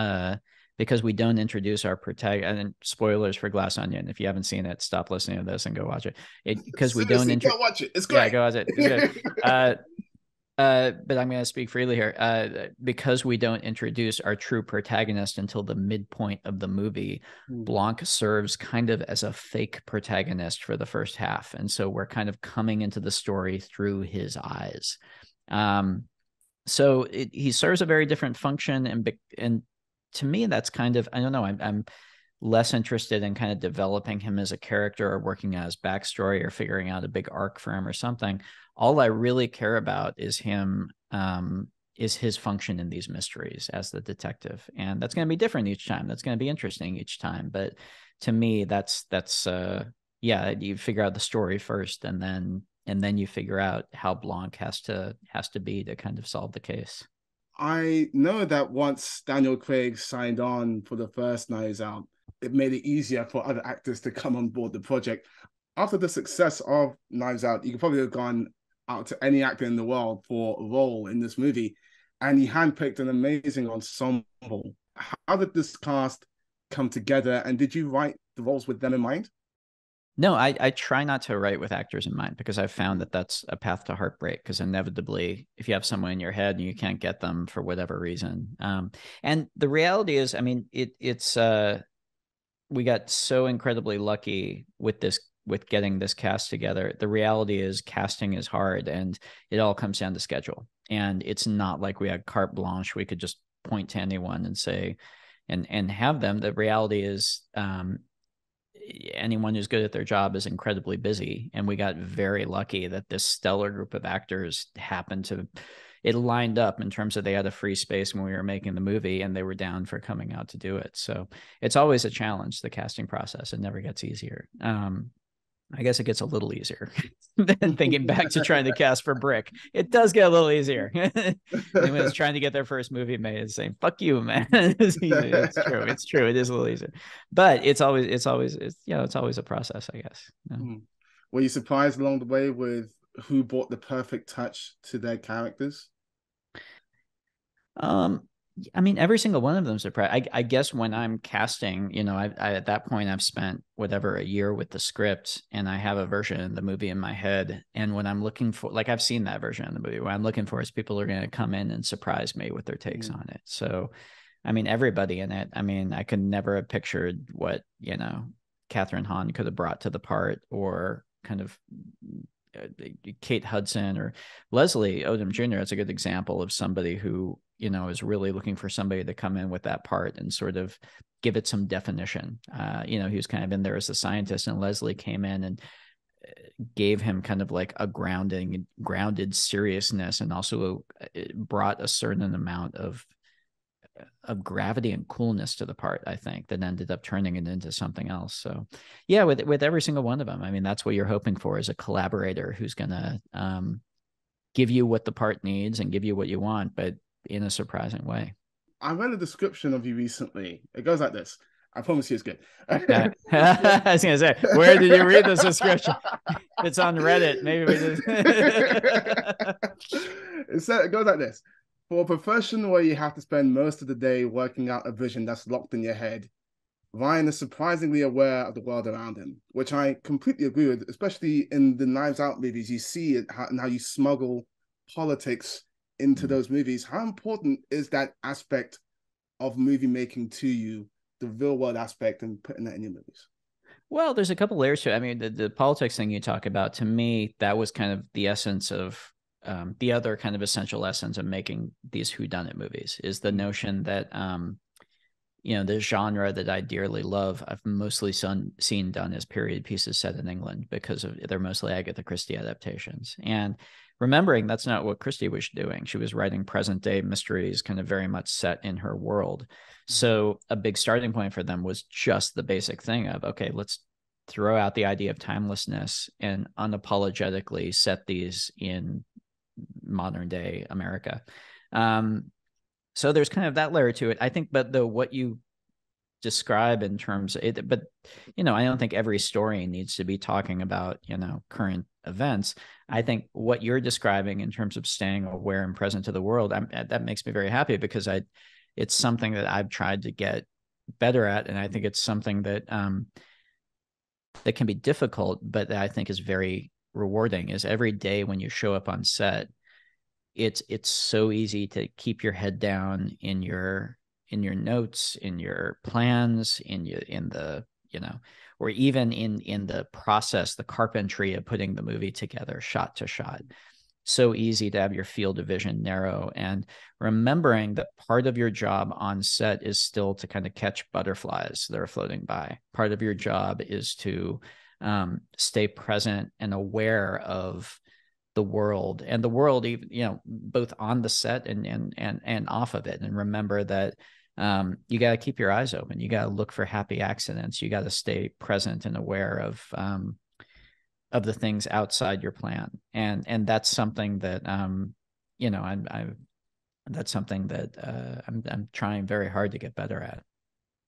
because we don't introduce our protagonist, and spoilers for Glass Onion, if you haven't seen it, stop listening to this and go watch it. Because we don't introduce. Go watch it. It's great. Yeah, go watch it. It's good. But I'm going to speak freely here. Because we don't introduce our true protagonist until the midpoint of the movie, Blanc serves kind of as a fake protagonist for the first half, and so we're kind of coming into the story through his eyes. So he serves a very different function, and to me, that's kind of, I don't know, I'm less interested in kind of developing him as a character or working out his backstory or figuring out a big arc for him or something. All I really care about is him, is his function in these mysteries as the detective. And that's going to be different each time. That's going to be interesting each time. But to me, that's you figure out the story first, and then you figure out how Blanc has to be to kind of solve the case. I know that once Daniel Craig signed on for the first Knives Out, it made it easier for other actors to come on board the project. After the success of Knives Out, you could probably have gone out to any actor in the world for a role in this movie, and he handpicked an amazing ensemble. How did this cast come together, and did you write the roles with them in mind? No, I try not to write with actors in mind, because I've found that that's a path to heartbreak, because inevitably, if you have someone in your head and you can't get them for whatever reason. And the reality is, I mean, it's we got so incredibly lucky with getting this cast together. The reality is casting is hard, and it all comes down to schedule. And it's not like we had carte blanche. We could just point to anyone and say, and have them. The reality is, anyone who's good at their job is incredibly busy. And we got very lucky that this stellar group of actors it lined up in terms of they had a free space when we were making the movie, and they were down for coming out to do it. So it's always a challenge, the casting process. It never gets easier. I guess it gets a little easier than thinking back to trying to cast for Brick. It does get a little easier. Anyone who's trying to get their first movie made is saying, fuck you, man. It's true. It is a little easier, but it's always a process, I guess. Yeah. Were you surprised along the way with who brought the perfect touch to their characters? I mean, every single one of them surprised. I guess when I'm casting, you know, I at that point I've spent whatever a year with the script, and I have a version of the movie in my head. And when I'm looking for, like, I've seen that version of the movie. What I'm looking for is people who are going to come in and surprise me with their takes on it. So, I mean, everybody in it. I mean, I could never have pictured what, you know, Catherine Hahn could have brought to the part, or kind of Kate Hudson or Leslie Odom Jr. That's a good example of somebody who, you know, is really looking for somebody to come in with that part and sort of give it some definition. You know, he was kind of in there as a scientist, and Leslie came in and gave him kind of like a grounded seriousness, and also brought a certain amount of gravity and coolness to the part, I think, that ended up turning it into something else. So yeah, with every single one of them, I mean, that's what you're hoping for, is a collaborator who's going to give you what the part needs and give you what you want, but in a surprising way. I read a description of you recently. It goes like this. I promise you it's good. I was going to say, where did you read this description? It's on Reddit. Maybe we just... It goes like this. For a profession where you have to spend most of the day working out a vision that's locked in your head, Rian is surprisingly aware of the world around him, which I completely agree with, especially in the Knives Out movies. You see it, how you smuggle politics into those movies. How important is that aspect of movie making to you, the real world aspect, and putting that in your movies? Well, there's a couple layers to it. I mean, the politics thing you talk about, to me, that was kind of the essence of the other kind of essential lessons of making these whodunit movies, is the notion that, you know, the genre that I dearly love, I've mostly seen done as period pieces set in England, because of they're mostly Agatha Christie adaptations. And remembering that's not what Christie was doing. She was writing present day mysteries, kind of very much set in her world. So a big starting point for them was just the basic thing of, okay, let's throw out the idea of timelessness and unapologetically set these in modern day America. So there's kind of that layer to it, I think. But though, what you describe in terms of it, but, you know, I don't think every story needs to be talking about, you know, current events. I think what you're describing in terms of staying aware and present to the world, that makes me very happy, because it's something that I've tried to get better at. And I think it's something that, that can be difficult, but that I think is very rewarding, is every day when you show up on set, it's so easy to keep your head down in your notes, in your plans, or even in the process, the carpentry of putting the movie together shot to shot. so easy to have your field of vision narrow, and remembering that part of your job on set is still to kind of catch butterflies that are floating by. Part of your job is to stay present and aware of the world, and the world, even, you know, both on the set and off of it. And remember that you got to keep your eyes open. You got to look for happy accidents. You got to stay present and aware of the things outside your plan. And that's something that, you know, that's something that I'm trying very hard to get better at.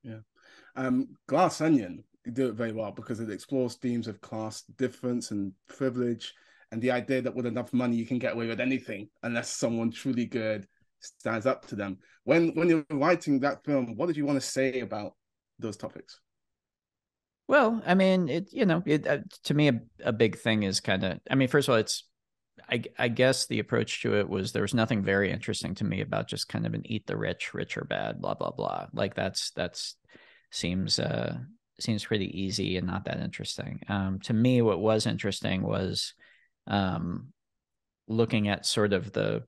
Yeah. Glass Onion, you do it very well because it explores themes of class difference and privilege, and the idea that with enough money, you can get away with anything unless someone truly good stands up to them. When you're writing that film, what did you want to say about those topics? Well, I mean, to me, a big thing is kind of, I mean, first of all, I guess the approach to it was there was nothing very interesting to me about just kind of an eat the rich, rich or bad, blah, blah, blah. Like that's seems pretty easy and not that interesting. To me, what was interesting was looking at sort of the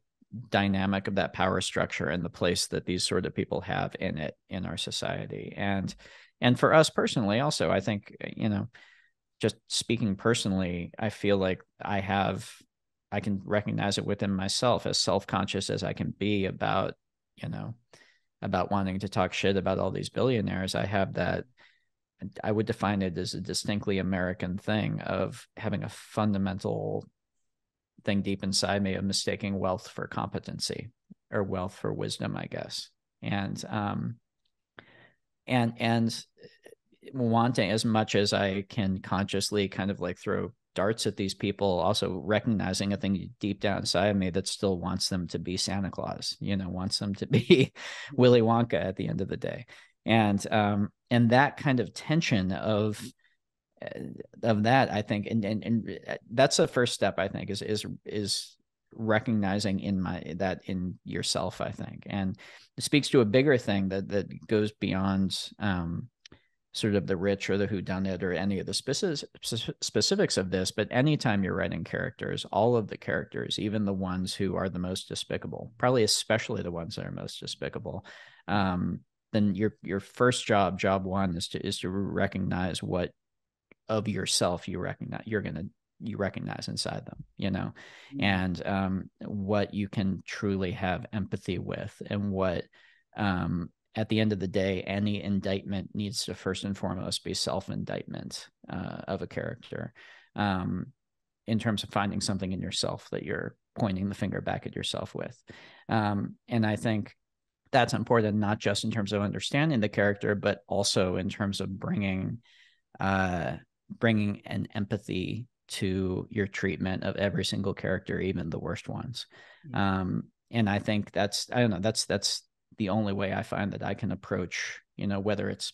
dynamic of that power structure and the place that these sort of people have in it, in our society. And for us personally also, I think, you know, just speaking personally, I feel like I can recognize it within myself, as self-conscious as I can be about, you know, about wanting to talk shit about all these billionaires. I have that, I would define it as a distinctly American thing of having a fundamental thing deep inside me of mistaking wealth for competency, or wealth for wisdom, I guess. And wanting, as much as I can consciously kind of like throw darts at these people, also recognizing a thing deep down inside of me that still wants them to be Santa Claus, you know, wants them to be Willy Wonka at the end of the day. And that kind of tension of that, I think, and that's the first step, I think, is recognizing that in yourself, I think. And it speaks to a bigger thing that goes beyond sort of the rich or the whodunit or any of the specifics of this. But anytime you're writing characters, all of the characters, even the ones who are the most despicable, probably especially the ones that are most despicable, then your first job one is to recognize what of yourself you recognize inside them, you know, and what you can truly have empathy with, and what at the end of the day, any indictment needs to first and foremost be self-indictment of a character, in terms of finding something in yourself that you're pointing the finger back at yourself with. And I think that's important, not just in terms of understanding the character, but also in terms of bringing an empathy to your treatment of every single character, even the worst ones. And I think that's the only way I find that I can approach, you know, whether it's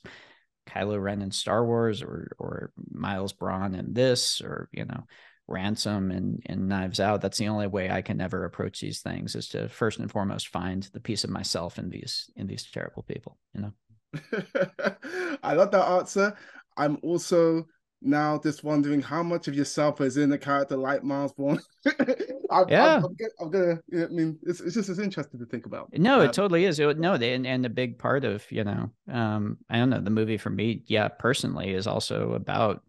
Kylo Ren in Star Wars or Miles Braun in this, or, you know, Ransom and Knives Out. That's the only way I can ever approach these things, is to first and foremost find the piece of myself in these terrible people, you know. I love that answer. I'm also now just wondering how much of yourself is in a character like Miles Braun. I mean, it's interesting to think about. No, it totally is. And a big part of, you know, I don't know, the movie for me, yeah, personally, is also about,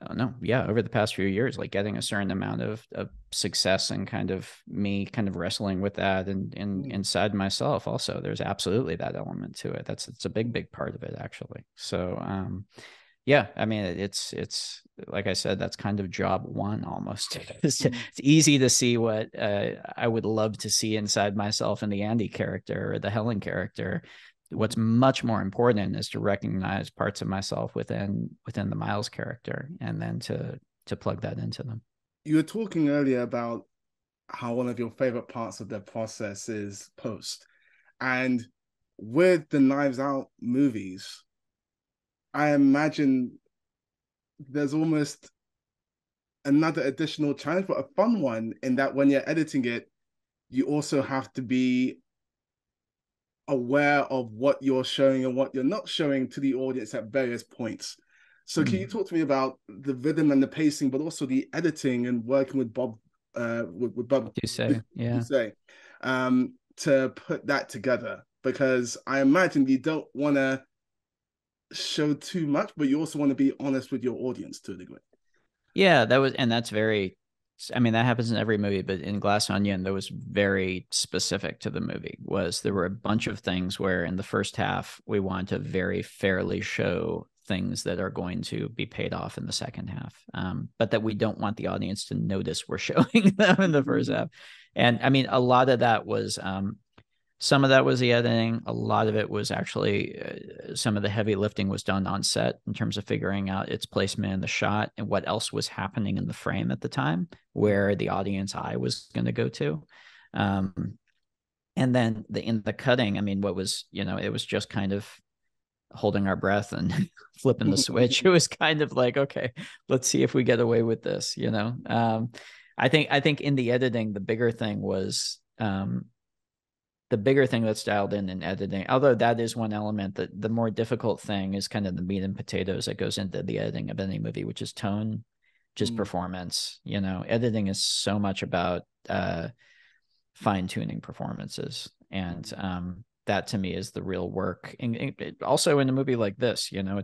I don't know, yeah, over the past few years, like getting a certain amount of success and kind of me kind of wrestling with that, and inside myself also, there's absolutely that element to it. It's a big part of it, actually. So, yeah, I mean, it's like I said, that's kind of job one almost. It's easy to see what I would love to see inside myself in the Andy character or the Helen character. What's much more important is to recognize parts of myself within the Miles character, and then to plug that into them. You were talking earlier about how one of your favorite parts of the process is post. And with the Knives Out movies, I imagine there's almost another additional challenge, but a fun one, in that when you're editing it, you also have to be aware of what you're showing and what you're not showing to the audience at various points. So can you talk to me about the rhythm and the pacing, but also the editing and working with Bob with Bob Dussault, to put that together, because I imagine you don't want to show too much, but you also want to be honest with your audience to a degree. Yeah, that was, and that's very, I mean, that happens in every movie, but in Glass Onion, that was very specific to the movie. Was there were a bunch of things where in the first half, we want to very fairly show things that are going to be paid off in the second half, but that we don't want the audience to notice we're showing them in the first half. And I mean, a lot of that was, some of that was the editing. A lot of it was actually, some of the heavy lifting was done on set in terms of figuring out its placement in the shot and what else was happening in the frame at the time, where the audience eye was going to go to. And then in the cutting, I mean, what was, you know, it was just kind of holding our breath and flipping the switch. It was kind of like, okay, let's see if we get away with this, you know? I think in the editing, the bigger thing was, the bigger thing that's dialed in editing, although that is one element, that the more difficult thing is kind of the meat and potatoes that goes into the editing of any movie, which is tone, just performance. You know, editing is so much about fine-tuning performances, and that to me is the real work. And also in a movie like this, you know,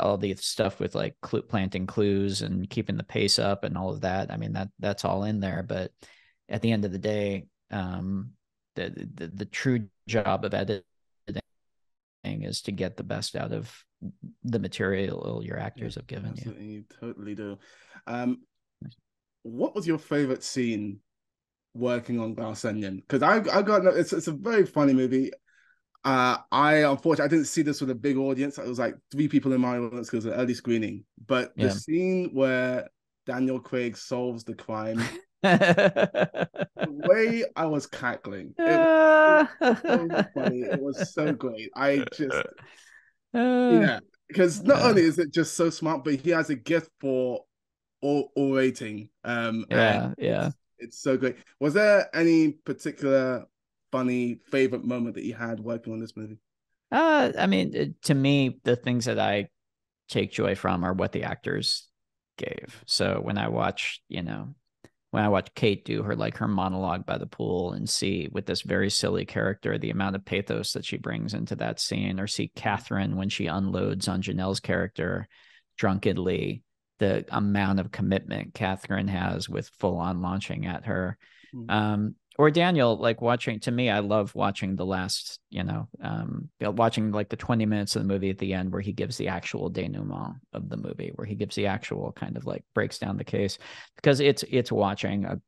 all the stuff with like planting clues and keeping the pace up and all of that. I mean, that's all in there, but at the end of the day, the true job of editing is to get the best out of the material your actors have given you. You totally do. What was your favorite scene working on Glass Onion? Because it's a very funny movie. Unfortunately I didn't see this with a big audience. It was like 3 people in my audience because it was an early screening. But the scene where Daniel Craig solves the crime. The way I was cackling, it was so funny. It was so great. I just because not only is it just so smart, but he has a gift for orating. It's so great. Was there any particular funny favorite moment that you had working on this movie? I mean, to me, the things that I take joy from are what the actors gave. So when I watch, you know, when I watch Kate do her monologue by the pool and see, with this very silly character, the amount of pathos that she brings into that scene, or see Catherine when she unloads on Janelle's character drunkenly, the amount of commitment Catherine has with full on launching at her. Or Daniel, I love watching the last, you know, watching like the 20 minutes of the movie at the end where he gives the actual denouement of the movie, where he gives the actual kind of like breaks down the case, because it's watching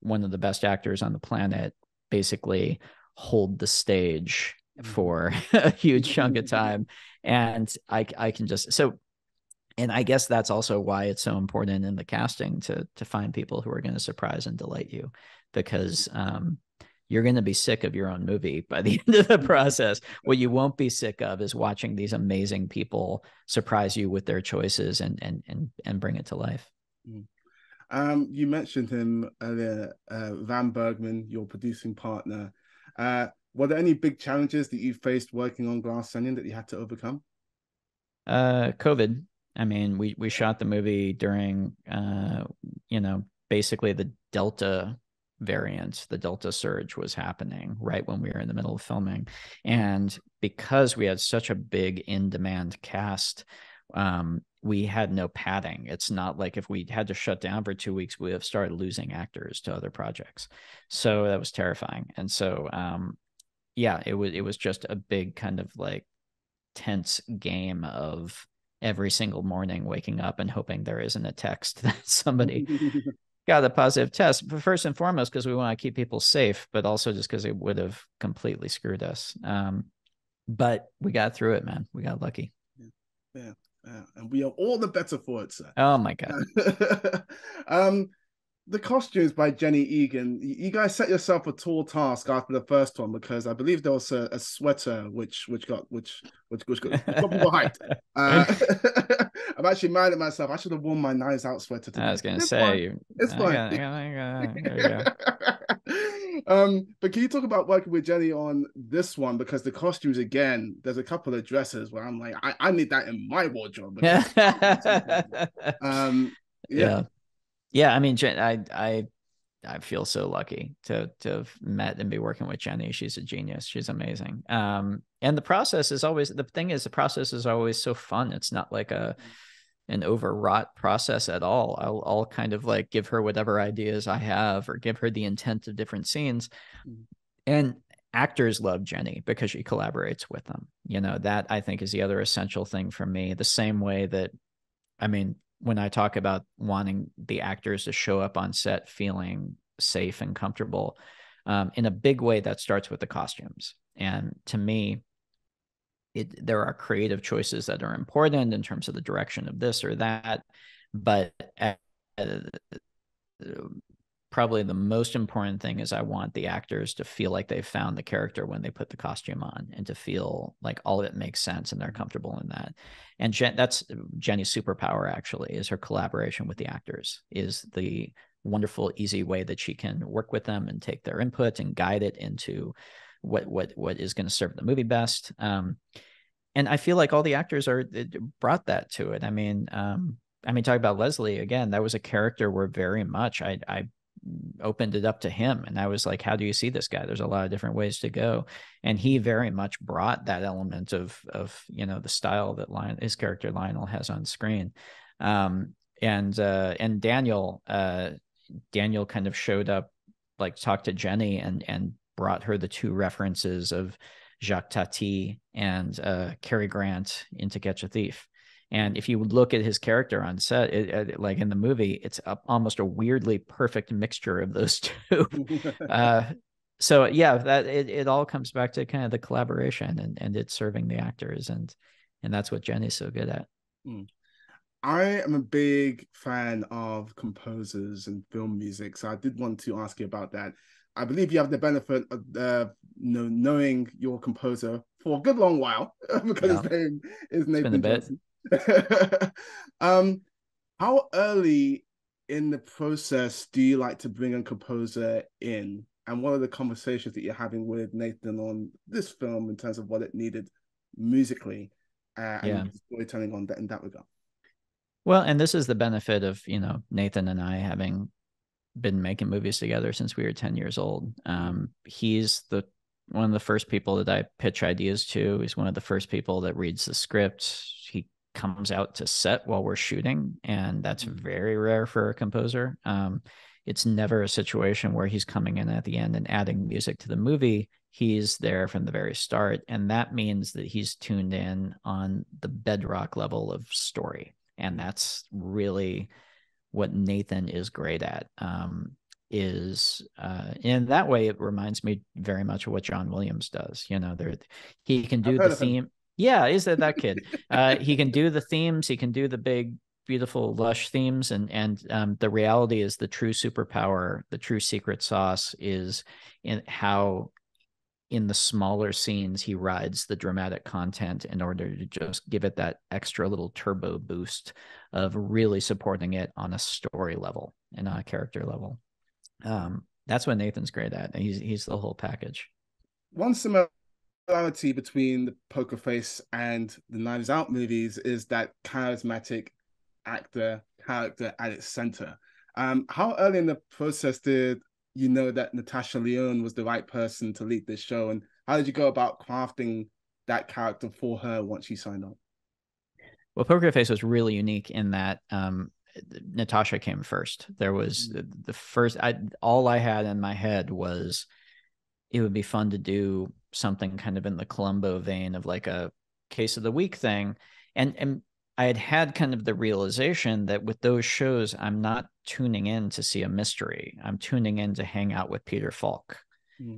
one of the best actors on the planet basically hold the stage for a huge chunk of time. And and I guess that's also why it's so important in the casting to find people who are going to surprise and delight you, because you're going to be sick of your own movie by the end of the process. What you won't be sick of is watching these amazing people surprise you with their choices and bring it to life. You mentioned him earlier, Ram Bergman, your producing partner. Were there any big challenges that you faced working on Glass Onion that you had to overcome? COVID. I mean, we shot the movie during, basically the Delta variant, the Delta surge was happening right when we were in the middle of filming. And because we had such a big in-demand cast, we had no padding. It's not like if we had to shut down for 2 weeks, we would have started losing actors to other projects. So that was terrifying. And so, it was just a big kind of like tense game of every single morning waking up and hoping there isn't a text that somebody got a positive test, but first and foremost because we want to keep people safe, but also just because it would have completely screwed us. But we got through it, man. We got lucky. And we are all the better for it, sir. Oh my god. The costumes by Jenny Egan, you guys set yourself a tall task after the first one, because I believe there was a sweater which got people hyped. I'm actually mad at myself. I should have worn my Knives Out sweater today. I was going to say, it's fine. But can you talk about working with Jenny on this one? Because the costumes, again, there's a couple of dresses where I'm like, I need that in my wardrobe. Yeah, I mean, Jen, I feel so lucky to have met and be working with Jenny. She's a genius. She's amazing. And the process is always, the thing is, the process is always so fun. It's not like an overwrought process at all. I'll kind of like give her whatever ideas I have or give her the intent of different scenes. And actors love Jenny because she collaborates with them. You know, that I think is the other essential thing for me. The same way that, I mean, when I talk about wanting the actors to show up on set feeling safe and comfortable, in a big way, that starts with the costumes. And to me, there are creative choices that are important in terms of the direction of this or that, but probably the most important thing is I want the actors to feel like they've found the character when they put the costume on, and to feel like all of it makes sense and they're comfortable in that. And that's Jenny's superpower, actually, is her collaboration with the actors, is the wonderful, easy way that she can work with them and take their input and guide it into what is going to serve the movie best. And I feel like all the actors brought that to it. I mean, talking about Leslie again, that was a character where very much I opened it up to him, and I was like, how do you see this guy? There's a lot of different ways to go, and he very much brought that element of you know, the style that his character Lionel has on screen. And Daniel kind of showed up, like talked to Jenny and brought her the two references of Jacques Tati and Cary Grant in To Catch a Thief. And if you look at his character on set, like in the movie, it's almost a weirdly perfect mixture of those two. So yeah, that it all comes back to kind of the collaboration and it's serving the actors, and that's what Jenny's so good at. I am a big fan of composers and film music, so I did want to ask you about that. I believe you have the benefit of knowing your composer for a good long while, because his name is Nathan Johnson. How early in the process do you like to bring a composer in, and what are the conversations that you're having with Nathan on this film in terms of what it needed musically and storytelling on that in that regard? Well, and this is the benefit of, you know, Nathan and I having been making movies together since we were 10 years old. He's one of the first people that I pitch ideas to. He's one of the first people that reads the script. He comes out to set while we're shooting, and that's very rare for a composer. It's never a situation where he's coming in at the end and adding music to the movie. He's there from the very start, and that means that he's tuned in on the bedrock level of story, and that's really what Nathan is great at. In that way, it reminds me very much of what John Williams does. You know, he can do the theme. Yeah, is that kid? He can do the themes. He can do the big, beautiful, lush themes. And the reality is, the true superpower, the true secret sauce, is in how, in the smaller scenes, he rides the dramatic content in order to just give it that extra little turbo boost of really supporting it on a story level and on a character level. That's what Nathan's great at. He's the whole package. One similarity between the Poker Face and the Knives Out movies is that charismatic actor character at its center. How early in the process did you know that Natasha Lyonne was the right person to lead this show, and how did you go about crafting that character for her once she signed on? Well, Poker Face was really unique in that Natasha came first. There was the first, all I had in my head was it would be fun to do something kind of in the Columbo vein of like a case of the week thing. And I had kind of the realization that with those shows, I'm not tuning in to see a mystery. I'm tuning in to hang out with Peter Falk.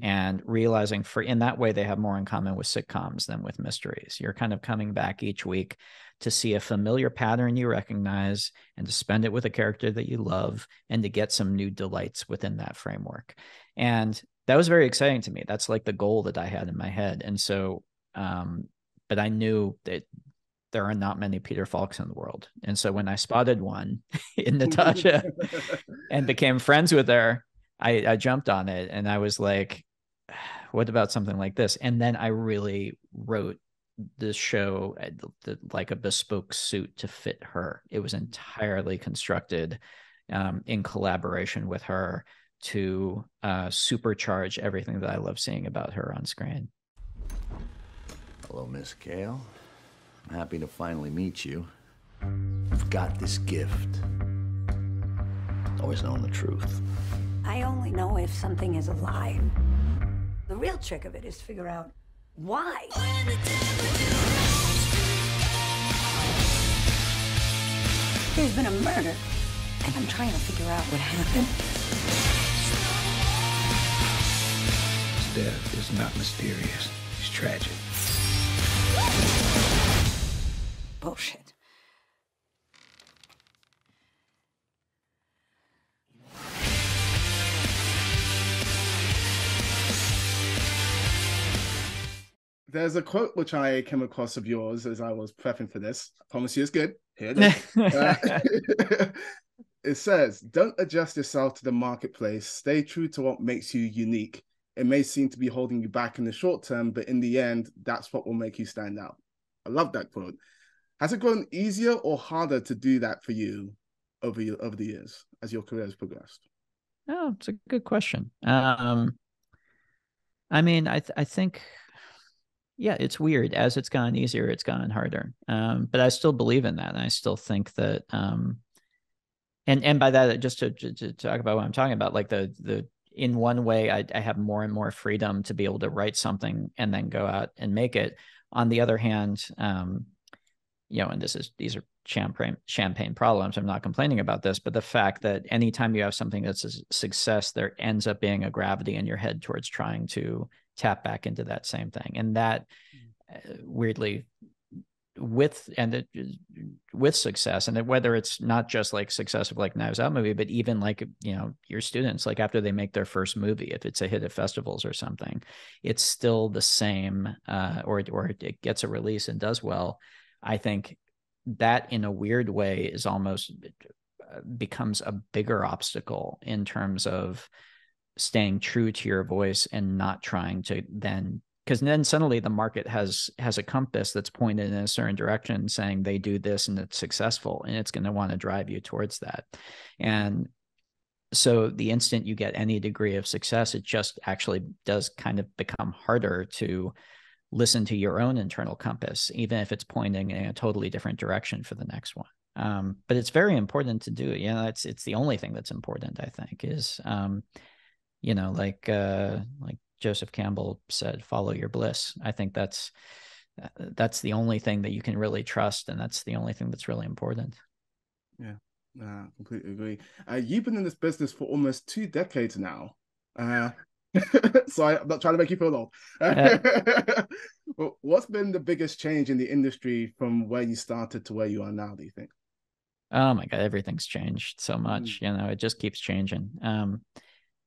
And realizing in that way, they have more in common with sitcoms than with mysteries. You're kind of coming back each week to see a familiar pattern you recognize, and to spend it with a character that you love, and to get some new delights within that framework. And that was very exciting to me. That's like the goal that I had in my head. And so, but I knew that there are not many Peter Falks in the world. And so when I spotted one in Natasha and became friends with her, I jumped on it, and I was like, what about something like this? And then I really wrote this show like a bespoke suit to fit her. It was entirely constructed in collaboration with her to supercharge everything that I love seeing about her on screen. Hello, Miss Gale. I'm happy to finally meet you. I've got this gift. Always knowing the truth. I only know if something is a lie. The real trick of it is to figure out why. There's been a murder, and I'm trying to figure out what happened. His death is not mysterious. It's tragic. Bullshit. There's a quote which I came across of yours as I was prepping for this. I promise you it's good. Here it is. It says, "Don't adjust yourself to the marketplace. Stay true to what makes you unique. It may seem to be holding you back in the short term, but in the end, that's what will make you stand out." I love that quote. Has it grown easier or harder to do that for you over the years as your career has progressed? Oh, it's a good question. I mean, I think... yeah, it's weird. As it's gone easier, it's gone harder. But I still believe in that. And I still think that, and by that, just to talk about what I'm talking about, like in one way, I have more and more freedom to be able to write something and then go out and make it. On the other hand, you know, and these are champagne problems. I'm not complaining about this, but the fact that anytime you have something that's a success, there ends up being a gravity in your head towards trying to tap back into that same thing. And that weirdly with success, and whether it's not just like success of like Knives Out movie, but even like, you know, your students, like after they make their first movie, if it's a hit at festivals or something, it's still the same, or it gets a release and does well. I think that in a weird way is almost becomes a bigger obstacle in terms of staying true to your voice and not trying to then, because then suddenly the market has a compass that's pointed in a certain direction saying they do this and it's successful, and it's going to want to drive you towards that. And so the instant you get any degree of success, it just actually does kind of become harder to listen to your own internal compass, even if it's pointing in a totally different direction for the next one. But it's very important to do it. You know, it's the only thing that's important, I think, is you know, like Joseph Campbell said, follow your bliss. I think that's the only thing that you can really trust. And that's the only thing that's really important. Yeah, I completely agree. You've been in this business for almost 2 decades now. So I'm not trying to make you feel old. Well, what's been the biggest change in the industry from where you started to where you are now, do you think? Oh my God, everything's changed so much. You know, it just keeps changing.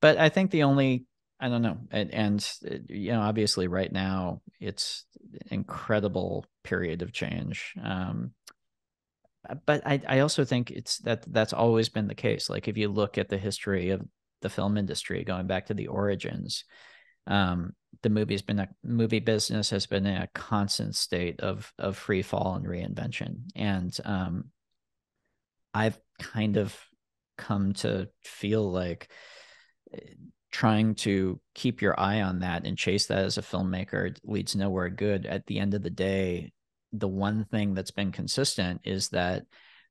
But I think the only, I don't know, and you know, obviously right now it's an incredible period of change. But I also think it's that's always been the case. Like if you look at the history of the film industry, going back to the origins, the movie business has been in a constant state of free fall and reinvention. And I've kind of come to feel like trying to keep your eye on that and chase that as a filmmaker leads nowhere good. At the end of the day, the one thing that's been consistent is that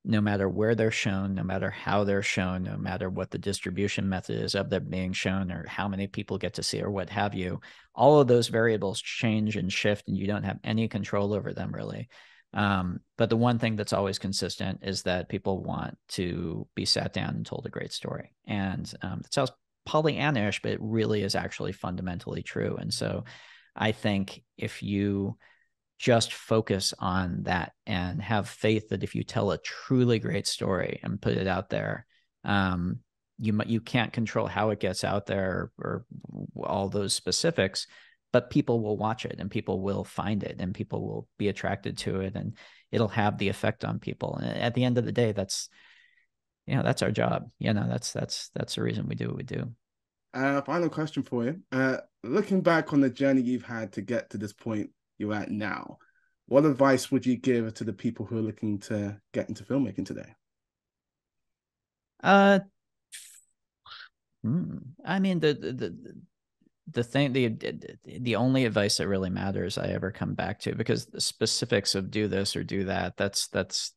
no matter where they're shown, no matter how they're shown, no matter what the distribution method is of them being shown or how many people get to see or what have you, all of those variables change and shift and you don't have any control over them really. But the one thing that's always consistent is that people want to be sat down and told a great story. And it sounds Pollyannish, but it really is actually fundamentally true. And so I think if you just focus on that and have faith that if you tell a truly great story and put it out there, you can't control how it gets out there or all those specifics, but people will watch it and people will find it and people will be attracted to it and it'll have the effect on people. And at the end of the day, that's our job. You know, that's the reason we do what we do. Final question for you. Looking back on the journey you've had to get to this point you're at now, what advice would you give to the people who are looking to get into filmmaking today? I mean, the only advice that really matters I ever come back to, because the specifics of do this or do that, that's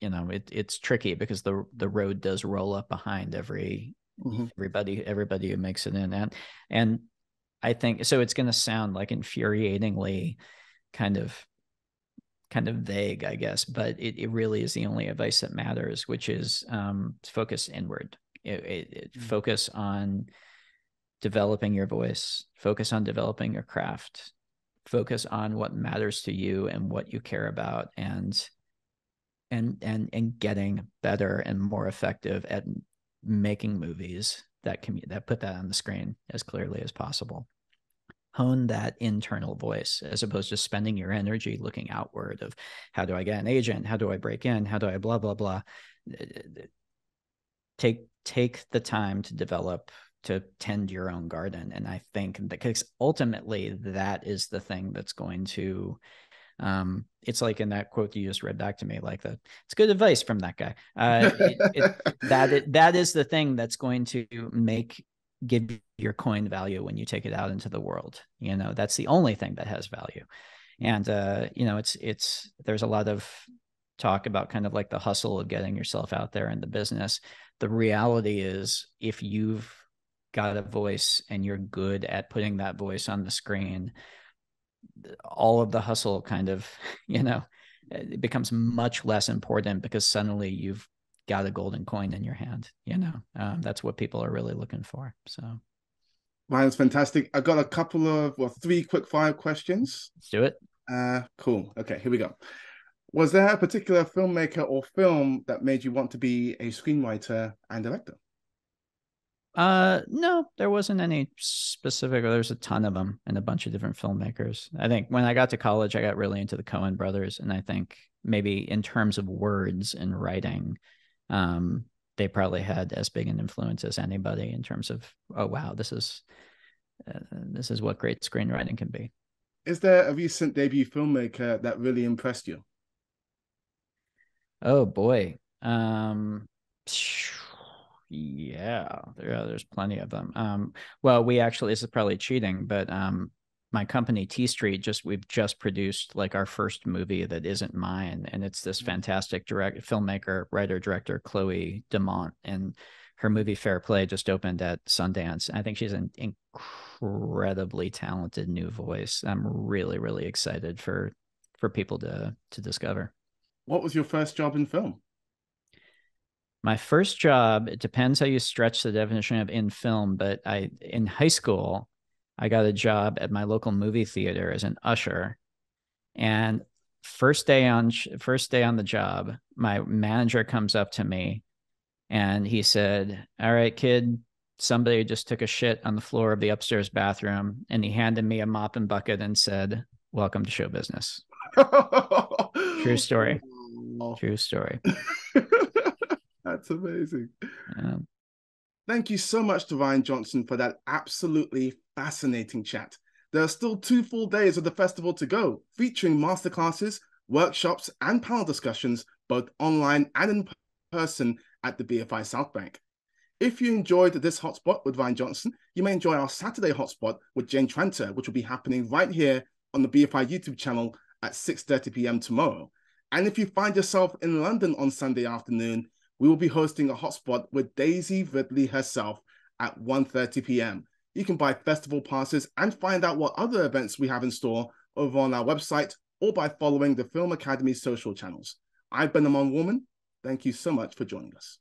you know, it's tricky because the road does roll up behind everybody who makes it in. And I think, so it's going to sound like infuriatingly kind of vague, I guess, but it really is the only advice that matters, which is focus inward. Focus on developing your voice, focus on developing your craft, focus on what matters to you and what you care about, and getting better and more effective at making movies that put that on the screen as clearly as possible. Hone that internal voice, as opposed to spending your energy looking outward of how do I get an agent? How do I break in? How do I blah, blah, blah? Take the time to develop, to tend your own garden. And I think because ultimately that is the thing that's going to, it's like in that quote you just read back to me, like that it's good advice from that guy. That is the thing that's going to give your coin value when you take it out into the world. You know, that's the only thing that has value. And you know, there's a lot of talk about kind of like the hustle of getting yourself out there in the business. The reality is, if you've got a voice and you're good at putting that voice on the screen, all of the hustle kind of, you know, it becomes much less important, because suddenly you've got a golden coin in your hand. You know, that's what people are really looking for. So, wow, that's fantastic. I've got a couple of, well, 3 quick fire questions. Let's do it. Cool. Okay, here we go. Was there a particular filmmaker or film that made you want to be a screenwriter and director? No, there wasn't any specific. There's a ton of them and a bunch of different filmmakers. I think when I got to college, I got really into the Coen brothers, and I think maybe in terms of words and writing, they probably had as big an influence as anybody in terms of, oh wow, this is what great screenwriting can be. Is there a recent debut filmmaker that really impressed you? Oh boy, yeah, there's plenty of them. Well, we actually, this is probably cheating, but my company T Street, we've just produced like our first movie that isn't mine, and it's this fantastic filmmaker, writer, director, Chloe DeMont, and her movie Fair Play just opened at Sundance. I think she's an incredibly talented new voice. I'm really, really excited for people to discover. What was your first job in film? My first job, it depends how you stretch the definition of in film, but in high school, I got a job at my local movie theater as an usher. And first day on the job, my manager comes up to me and he said, "All right, kid, somebody just took a shit on the floor of the upstairs bathroom." And he handed me a mop and bucket and said, "Welcome to show business." True story. True story. That's amazing. Yeah. Thank you so much to Rian Johnson for that absolutely fascinating chat. There are still 2 full days of the festival to go, featuring masterclasses, workshops, and panel discussions, both online and in person at the BFI South Bank. If you enjoyed this hotspot with Rian Johnson, you may enjoy our Saturday hotspot with Jane Tranter, which will be happening right here on the BFI YouTube channel at 6:30 p.m. tomorrow. And if you find yourself in London on Sunday afternoon, we will be hosting a hotspot with Daisy Ridley herself at 1:30 p.m. You can buy festival passes and find out what other events we have in store over on our website, or by following the Film Academy's social channels. I've been Eamon Warmann. Thank you so much for joining us.